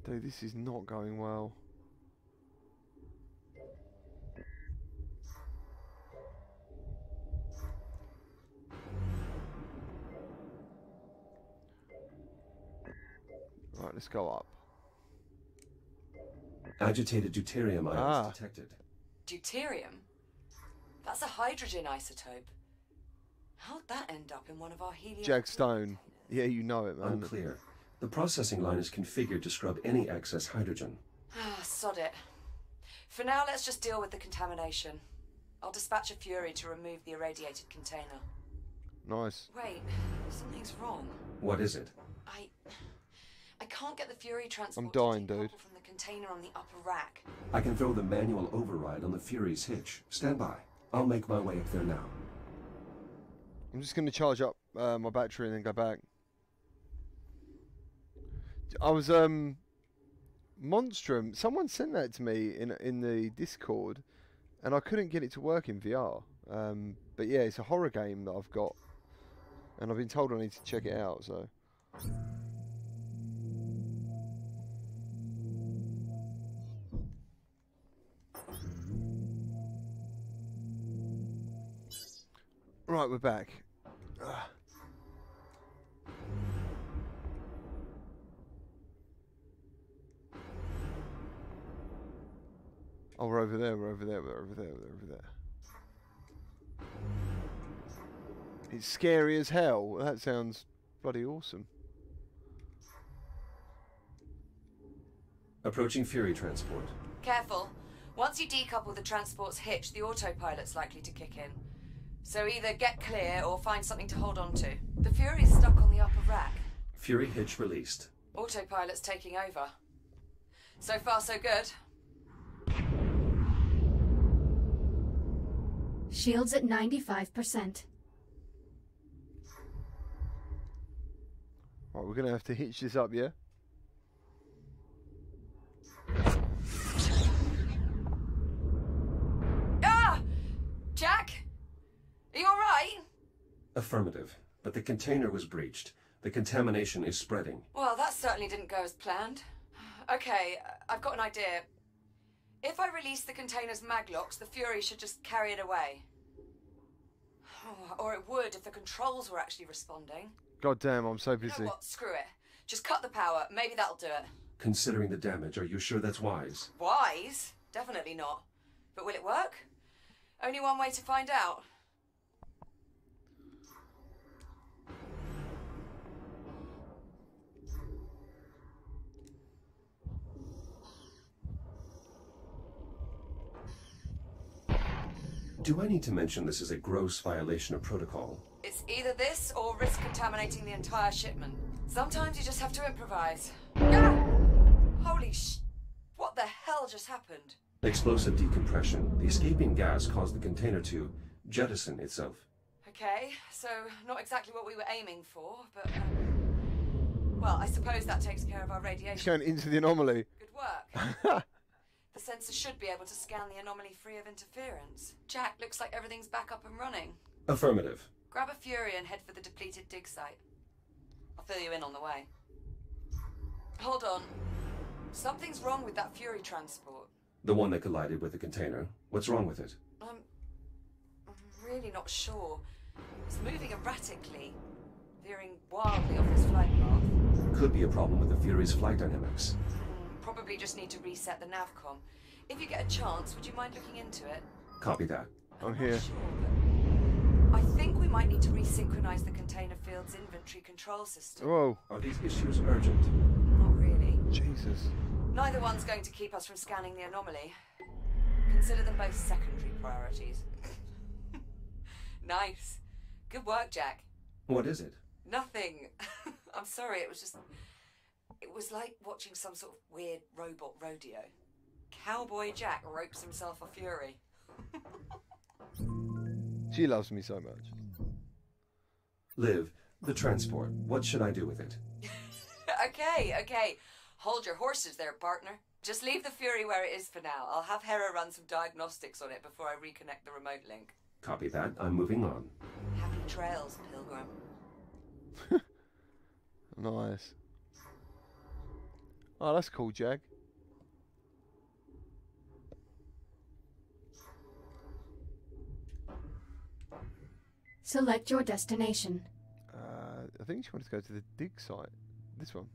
Dude, this is not going well. Right, let's go up. Agitated deuterium ions ah. detected. Deuterium? That's a hydrogen isotope. How'd that end up in one of our helium... Jagstone. Yeah, you know it, man. Unclear. The processing line is configured to scrub any excess hydrogen. Ah, sod it. For now, let's just deal with the contamination. I'll dispatch a Fury to remove the irradiated container. Nice. Wait, something's wrong. What is it? I... I can't get the Fury transport from the container on the upper rack. I can throw the manual override on the Fury's hitch. Stand by. I'll make my way up there now. I'm just going to charge up uh, my battery and then go back. I was um, Monstrum. Someone sent that to me in in the Discord, and I couldn't get it to work in V R. Um, but yeah, it's a horror game that I've got, and I've been told I need to check it out. So. Right, we're back. Ugh. Oh, we're over there, we're over there, we're over there, we're over there. It's scary as hell. That sounds bloody awesome. Approaching Fury transport. Careful. Once you decouple the transport's hitch, the autopilot's likely to kick in. So either get clear or find something to hold on to. The Fury's stuck on the upper rack. Fury hitch released. Autopilot's taking over. So far, so good. Shields at ninety-five percent. Alright, we're going to have to hitch this up, yeah? Ah! Jack? Are you all right? Affirmative, but the container was breached. The contamination is spreading. Well, that certainly didn't go as planned. Okay, I've got an idea. If I release the container's maglocks, the Fury should just carry it away. Oh, or it would if the controls were actually responding. God damn, I'm so busy. You know what? Screw it. Just cut the power. Maybe that'll do it. Considering the damage, are you sure that's wise? Wise? Definitely not. But will it work? Only one way to find out. Do I need to mention this is a gross violation of protocol? It's either this or risk contaminating the entire shipment. Sometimes you just have to improvise. Ah! Holy sh... What the hell just happened? Explosive decompression. The escaping gas caused the container to jettison itself. Okay, so not exactly what we were aiming for, but... Uh, well, I suppose that takes care of our radiation. It's going into the anomaly. Good work. The sensor should be able to scan the anomaly free of interference. Jack, looks like everything's back up and running. Affirmative. Grab a Fury and head for the depleted dig site. I'll fill you in on the way. Hold on. Something's wrong with that Fury transport. The one that collided with the container. What's wrong with it? I'm... I'm really not sure. It's moving erratically, veering wildly off its flight path. Could be a problem with the Fury's flight dynamics. Probably just need to reset the NAVCOM. If you get a chance, would you mind looking into it? Copy that. I'm, I'm here. Sure, I think we might need to resynchronize the container field's inventory control system. Whoa. Are these issues urgent? Not really. Jesus. Neither one's going to keep us from scanning the anomaly. Consider them both secondary priorities. Nice. Good work, Jack. What is it? Nothing. I'm sorry, it was just... It was like watching some sort of weird robot rodeo. Cowboy Jack ropes himself a Fury. She loves me so much. Liv, the transport. What should I do with it? Okay, okay. Hold your horses there, partner. Just leave the Fury where it is for now. I'll have Hera run some diagnostics on it before I reconnect the remote link. Copy that. I'm moving on. Happy trails, Pilgrim. Nice. Oh, that's cool, Jag. Select your destination. Uh, I think she wants to go to the dig site. This one.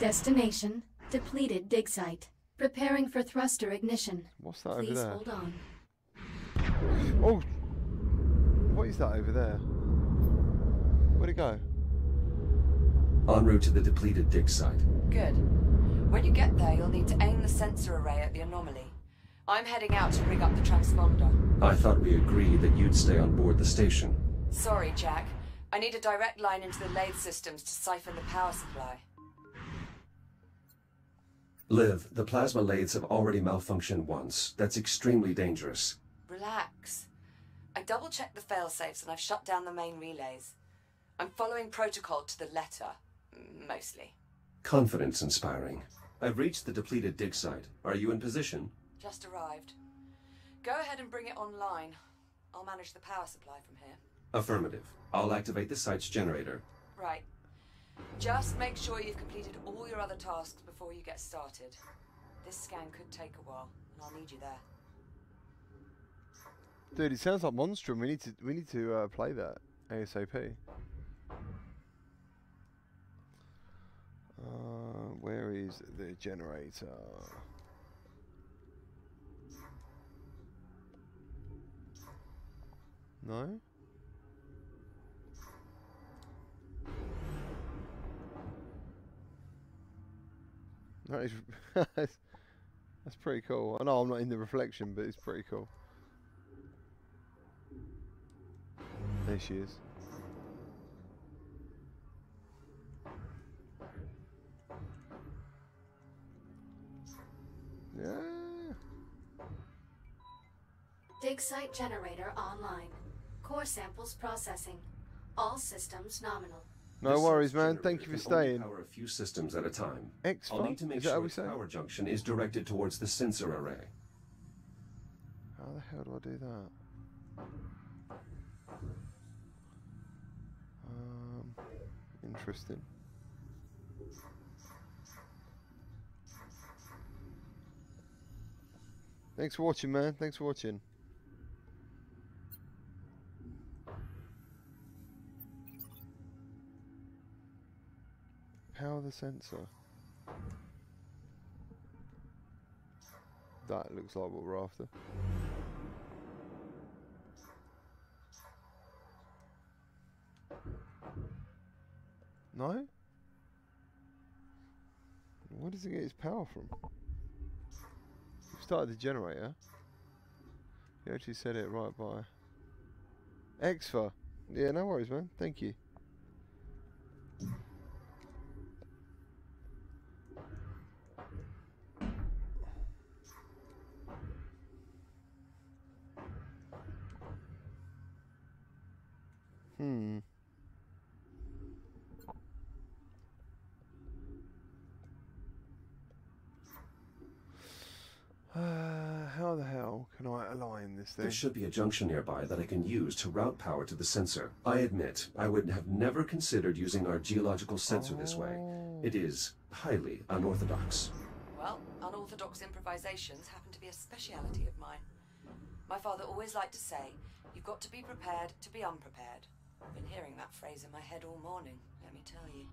Destination, depleted dig site. Preparing for thruster ignition. What's that Please over there? Please hold on. Oh! What is that over there? Where'd it go? En route to the depleted dig site. Good. When you get there, you'll need to aim the sensor array at the anomaly. I'm heading out to rig up the transponder. I thought we agreed that you'd stay on board the station. Sorry, Jack. I need a direct line into the lathe systems to siphon the power supply. Liv, the plasma lathes have already malfunctioned once. That's extremely dangerous. Relax. I double-checked the fail-safes and I've shut down the main relays. I'm following protocol to the letter. Mostly. Confidence inspiring. I've reached the depleted dig site. Are you in position? Just arrived. Go ahead and bring it online. I'll manage the power supply from here. Affirmative. I'll activate the site's generator. Right. Just make sure you've completed all your other tasks before you get started. This scan could take a while, and I'll need you there. Dude, it sounds like Monstrum. We need to we need to uh, play that ASAP. Uh, where is the generator? No? That is, that's pretty cool. I know I'm not in the reflection, but it's pretty cool. There she is. Yeah. Dig site generator online. Core samples processing. All systems nominal. No this worries, man. Thank you for staying. Power a few systems at a time. X I'll need to make is sure the power junction is directed towards the sensor array. How the hell do I do that? Um, interesting. Thanks for watching, man. Thanks for watching. Power the sensor. That looks like what we're after. No? Where does it get its power from? We've started the generator. You actually said it right by. Exfa. Yeah, no worries, man. Thank you. Hmm. Uh, how the hell can I align this thing? There should be a junction nearby that I can use to route power to the sensor. I admit, I would have never considered using our geological sensor oh. this way. It is highly unorthodox. Well, unorthodox improvisations happen to be a speciality of mine. My father always liked to say, you've got to be prepared to be unprepared. I've been hearing that phrase in my head all morning, let me tell you.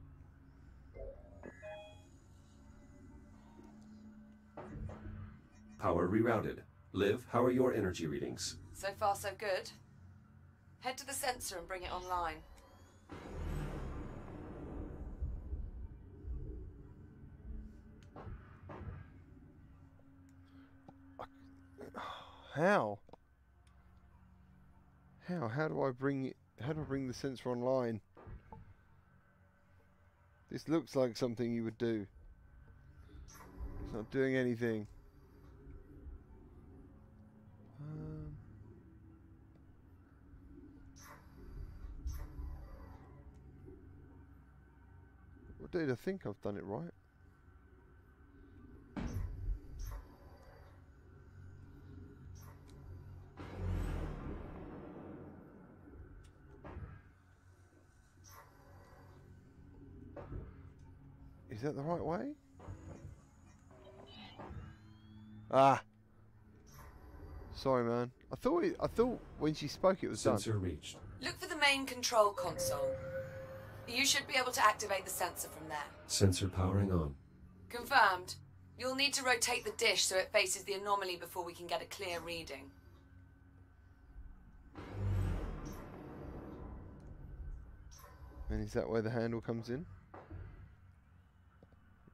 Power rerouted. Liv, how are your energy readings? So far, so good. Head to the sensor and bring it online. How? How? How do I bring it? How do I bring the sensor online? This looks like something you would do. It's not doing anything. did. I think I've done it right. Is that the right way? Ah. Sorry, man. I thought it, I thought when she spoke it was done. Sensor reached. Look for the main control console. You should be able to activate the sensor from there. Sensor powering on. Confirmed. You'll need to rotate the dish so it faces the anomaly before we can get a clear reading. And is that where the handle comes in?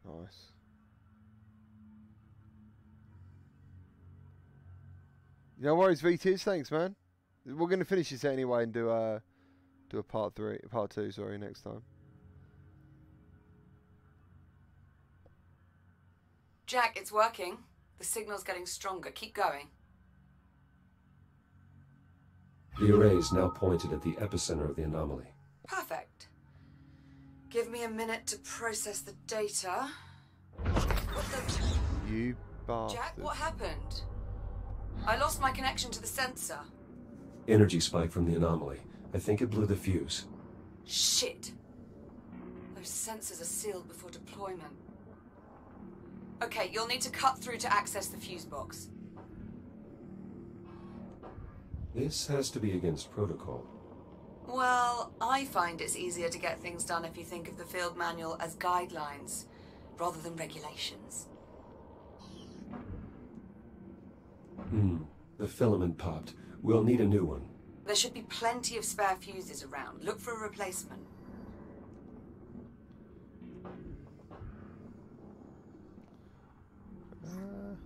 Nice. No worries, V Ts. Thanks, man. We're going to finish this anyway and do a do a part three, part two. Sorry, next time. Jack, it's working. The signal's getting stronger. Keep going. The array is now pointed at the epicenter of the anomaly. Perfect. Give me a minute to process the data. What the? You bastard. Jack, what happened? I lost my connection to the sensor. Energy spike from the anomaly. I think it blew the fuse. Shit. Those sensors are sealed before deployment. Okay, you'll need to cut through to access the fuse box. This has to be against protocol. Well, I find it's easier to get things done if you think of the field manual as guidelines, rather than regulations. Hmm. The filament popped. We'll need a new one. There should be plenty of spare fuses around. Look for a replacement. Uh...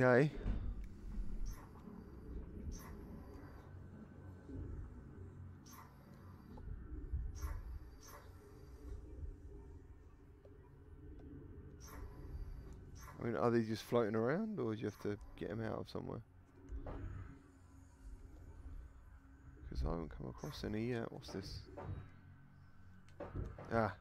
Okay. I mean, are they just floating around, or do you have to get them out of somewhere? Because I haven't come across any yet. What's this? Ah.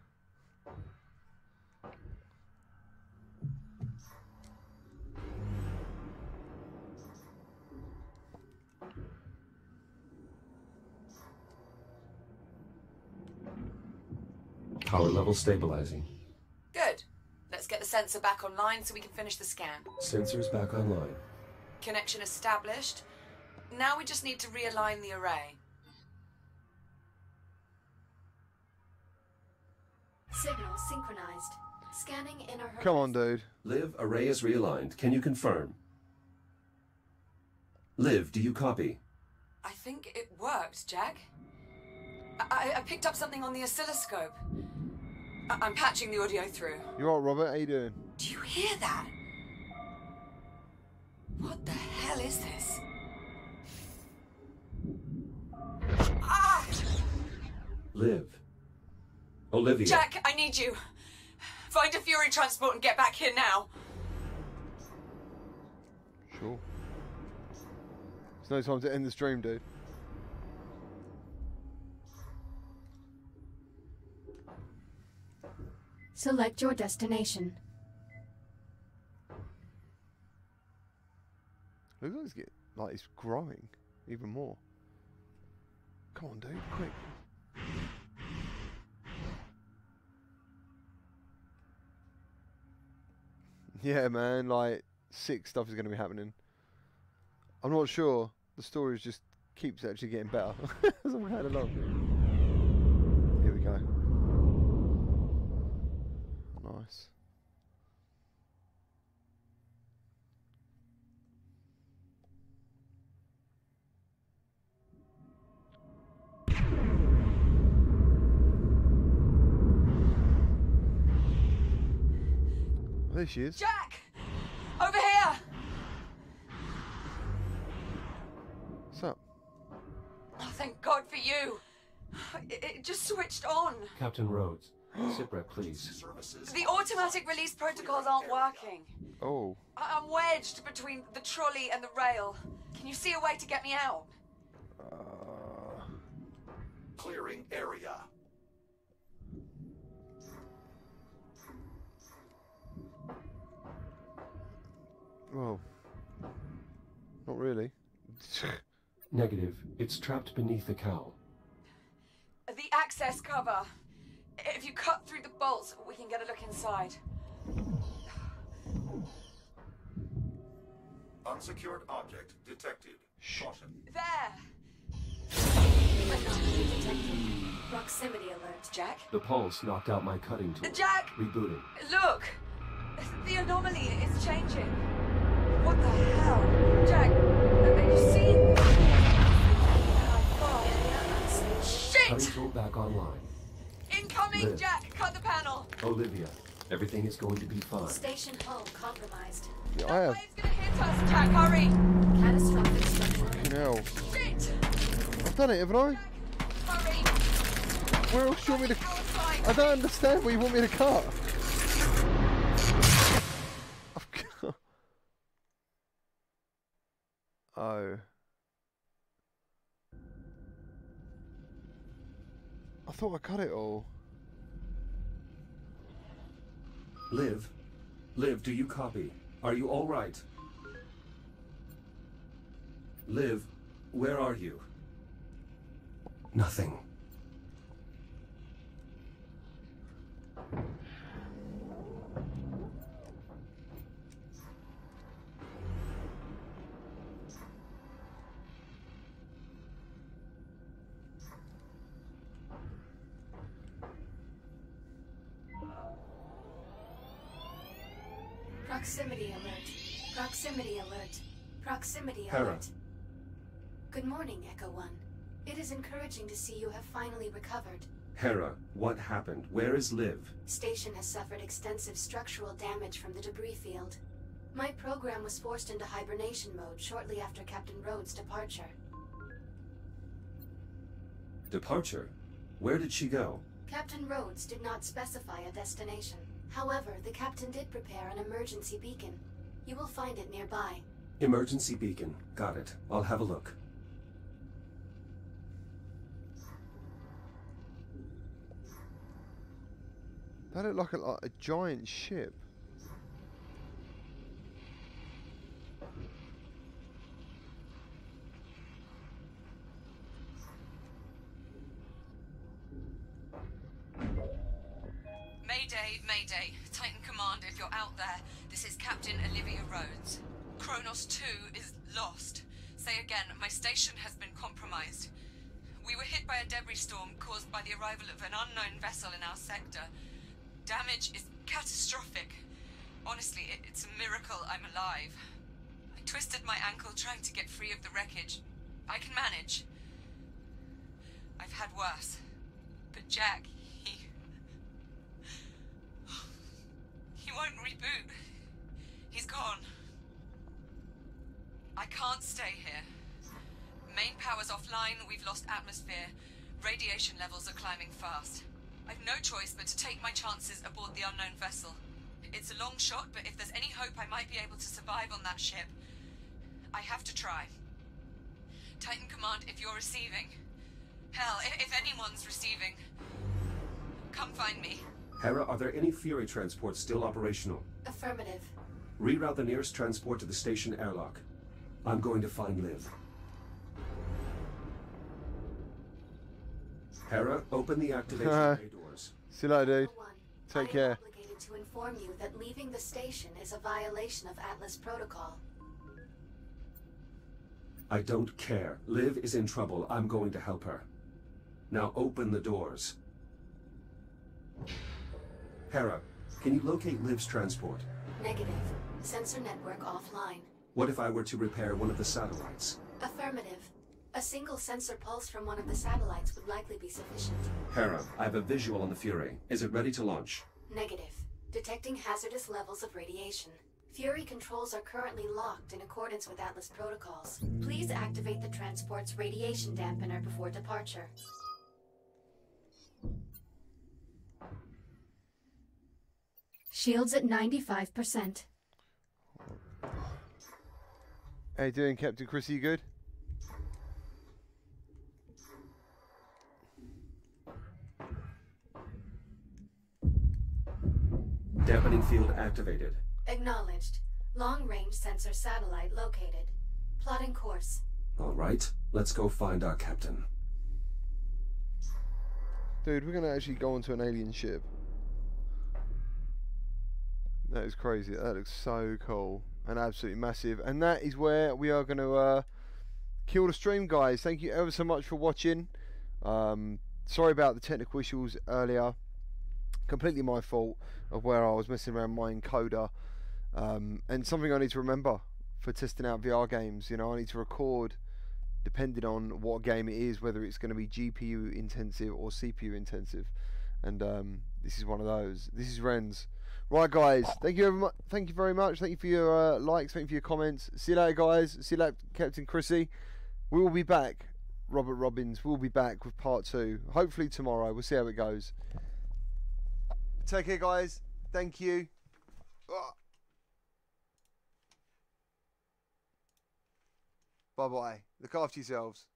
Power level stabilizing. Good. Let's get the sensor back online so we can finish the scan. Sensor's back online. Connection established. Now we just need to realign the array. Signal synchronized. Scanning inner hertz. Come on, dude. Liv, array is realigned. Can you confirm? Liv, do you copy? I think it worked, Jack. I, I picked up something on the oscilloscope. I'm patching the audio through. You're all right, Robert. How you doing? Do you hear that? What the hell is this? Ah! Liv. Olivia. Jack, I need you. Find a Fury transport and get back here now. Sure. There's no time to end the stream, dude. Select your destination. Looks like it's, get, like it's growing even more. Come on, dude, quick. Yeah, man, like, sick stuff is going to be happening. I'm not sure. The story just keeps actually getting better as I'm going along. Here we go. Nice. There she is. Jack! Over here! What's up? Oh, thank God for you. It, it just switched on. Captain Rhodes. Zipper, please. The automatic release protocols aren't working. Oh. I I'm wedged between the trolley and the rail. Can you see a way to get me out? Uh... Clearing area. Well, not really. Negative. It's trapped beneath the cowl. The access cover. If you cut through the bolts, we can get a look inside. Unsecured object detected. Caution. There! Proximity alert, Jack. The pulse knocked out my cutting tool. Jack! Rebooting. Look! The anomaly is changing. What the hell? Jack, have you seen? Oh, shit! Cutting tool back online. Incoming, Liv. Jack! Cut the panel! Olivia, everything is going to be fine. Station hull compromised. Yeah, I have... That wave's gonna hit us, Jack! Hurry! Catastrophic structure. No. Shit! I've done it, haven't I? Jack, hurry! Where else do you want me to... I don't understand what you want me to cut! I've cut... Oh... I thought I cut it all. Liv, Liv, do you copy? Are you all right? Liv, where are you? Nothing. Proximity alert. Proximity alert. Proximity Hera. Alert. Good morning, Echo One. It is encouraging to see you have finally recovered. Hera, what happened? Where is Liv? Station has suffered extensive structural damage from the debris field. My program was forced into hibernation mode shortly after Captain Rhodes' departure. Departure? Where did she go? Captain Rhodes did not specify a destination. However, the captain did prepare an emergency beacon. You will find it nearby. Emergency beacon. Got it. I'll have a look. That looked like a, like a giant ship. Mayday, Mayday, Titan Command, if you're out there, this is Captain Olivia Rhodes. Kronos two is lost. Say again, my station has been compromised. We were hit by a debris storm caused by the arrival of an unknown vessel in our sector. Damage is catastrophic. Honestly, it, it's a miracle I'm alive. I twisted my ankle trying to get free of the wreckage. I can manage. I've had worse. But Jack... He won't reboot. He's gone. I can't stay here. Main power's offline, we've lost atmosphere. Radiation levels are climbing fast. I've no choice but to take my chances aboard the unknown vessel. It's a long shot, but if there's any hope I might be able to survive on that ship, I have to try. Titan Command, if you're receiving. Hell, if anyone's receiving, come find me. Hera, are there any Fury transports still operational? Affirmative. Reroute the nearest transport to the station airlock. I'm going to find Liv. Hera, open the activation uh, doors. See you later, dude. Take care. I am obligated to inform you that leaving the station is a violation of Atlas Protocol. I don't care. Liv is in trouble. I'm going to help her. Now open the doors. Hera, can you locate Liv's transport? Negative. Sensor network offline. What if I were to repair one of the satellites? Affirmative. A single sensor pulse from one of the satellites would likely be sufficient. Hera, I have a visual on the Fury. Is it ready to launch? Negative. Detecting hazardous levels of radiation. Fury controls are currently locked in accordance with Atlas protocols. Please activate the transport's radiation dampener before departure. Shields at ninety-five percent. How you doing, Captain Chris? Are you good? Dampening field activated. Acknowledged. Long-range sensor satellite located. Plotting course. All right, let's go find our captain. Dude, we're gonna actually go onto an alien ship. That is crazy. That looks so cool and absolutely massive. And that is where we are gonna uh, kill the stream, guys. Thank you ever so much for watching. Um, sorry about the technical issues earlier. Completely my fault of where I was messing around my encoder. Um, and something I need to remember for testing out V R games, you know, I need to record depending on what game it is, whether it's going to be G P U intensive or C P U intensive. And um, this is one of those. This is Renz. Right, guys, thank you very much. Thank you very much. Thank you for your uh, likes. Thank you for your comments. See you later, guys. See you later, Captain Chrissy. We will be back. Robert Robbins will be back with part two. Hopefully tomorrow. We'll see how it goes. Take care, guys. Thank you. Oh. Bye-bye. Look after yourselves.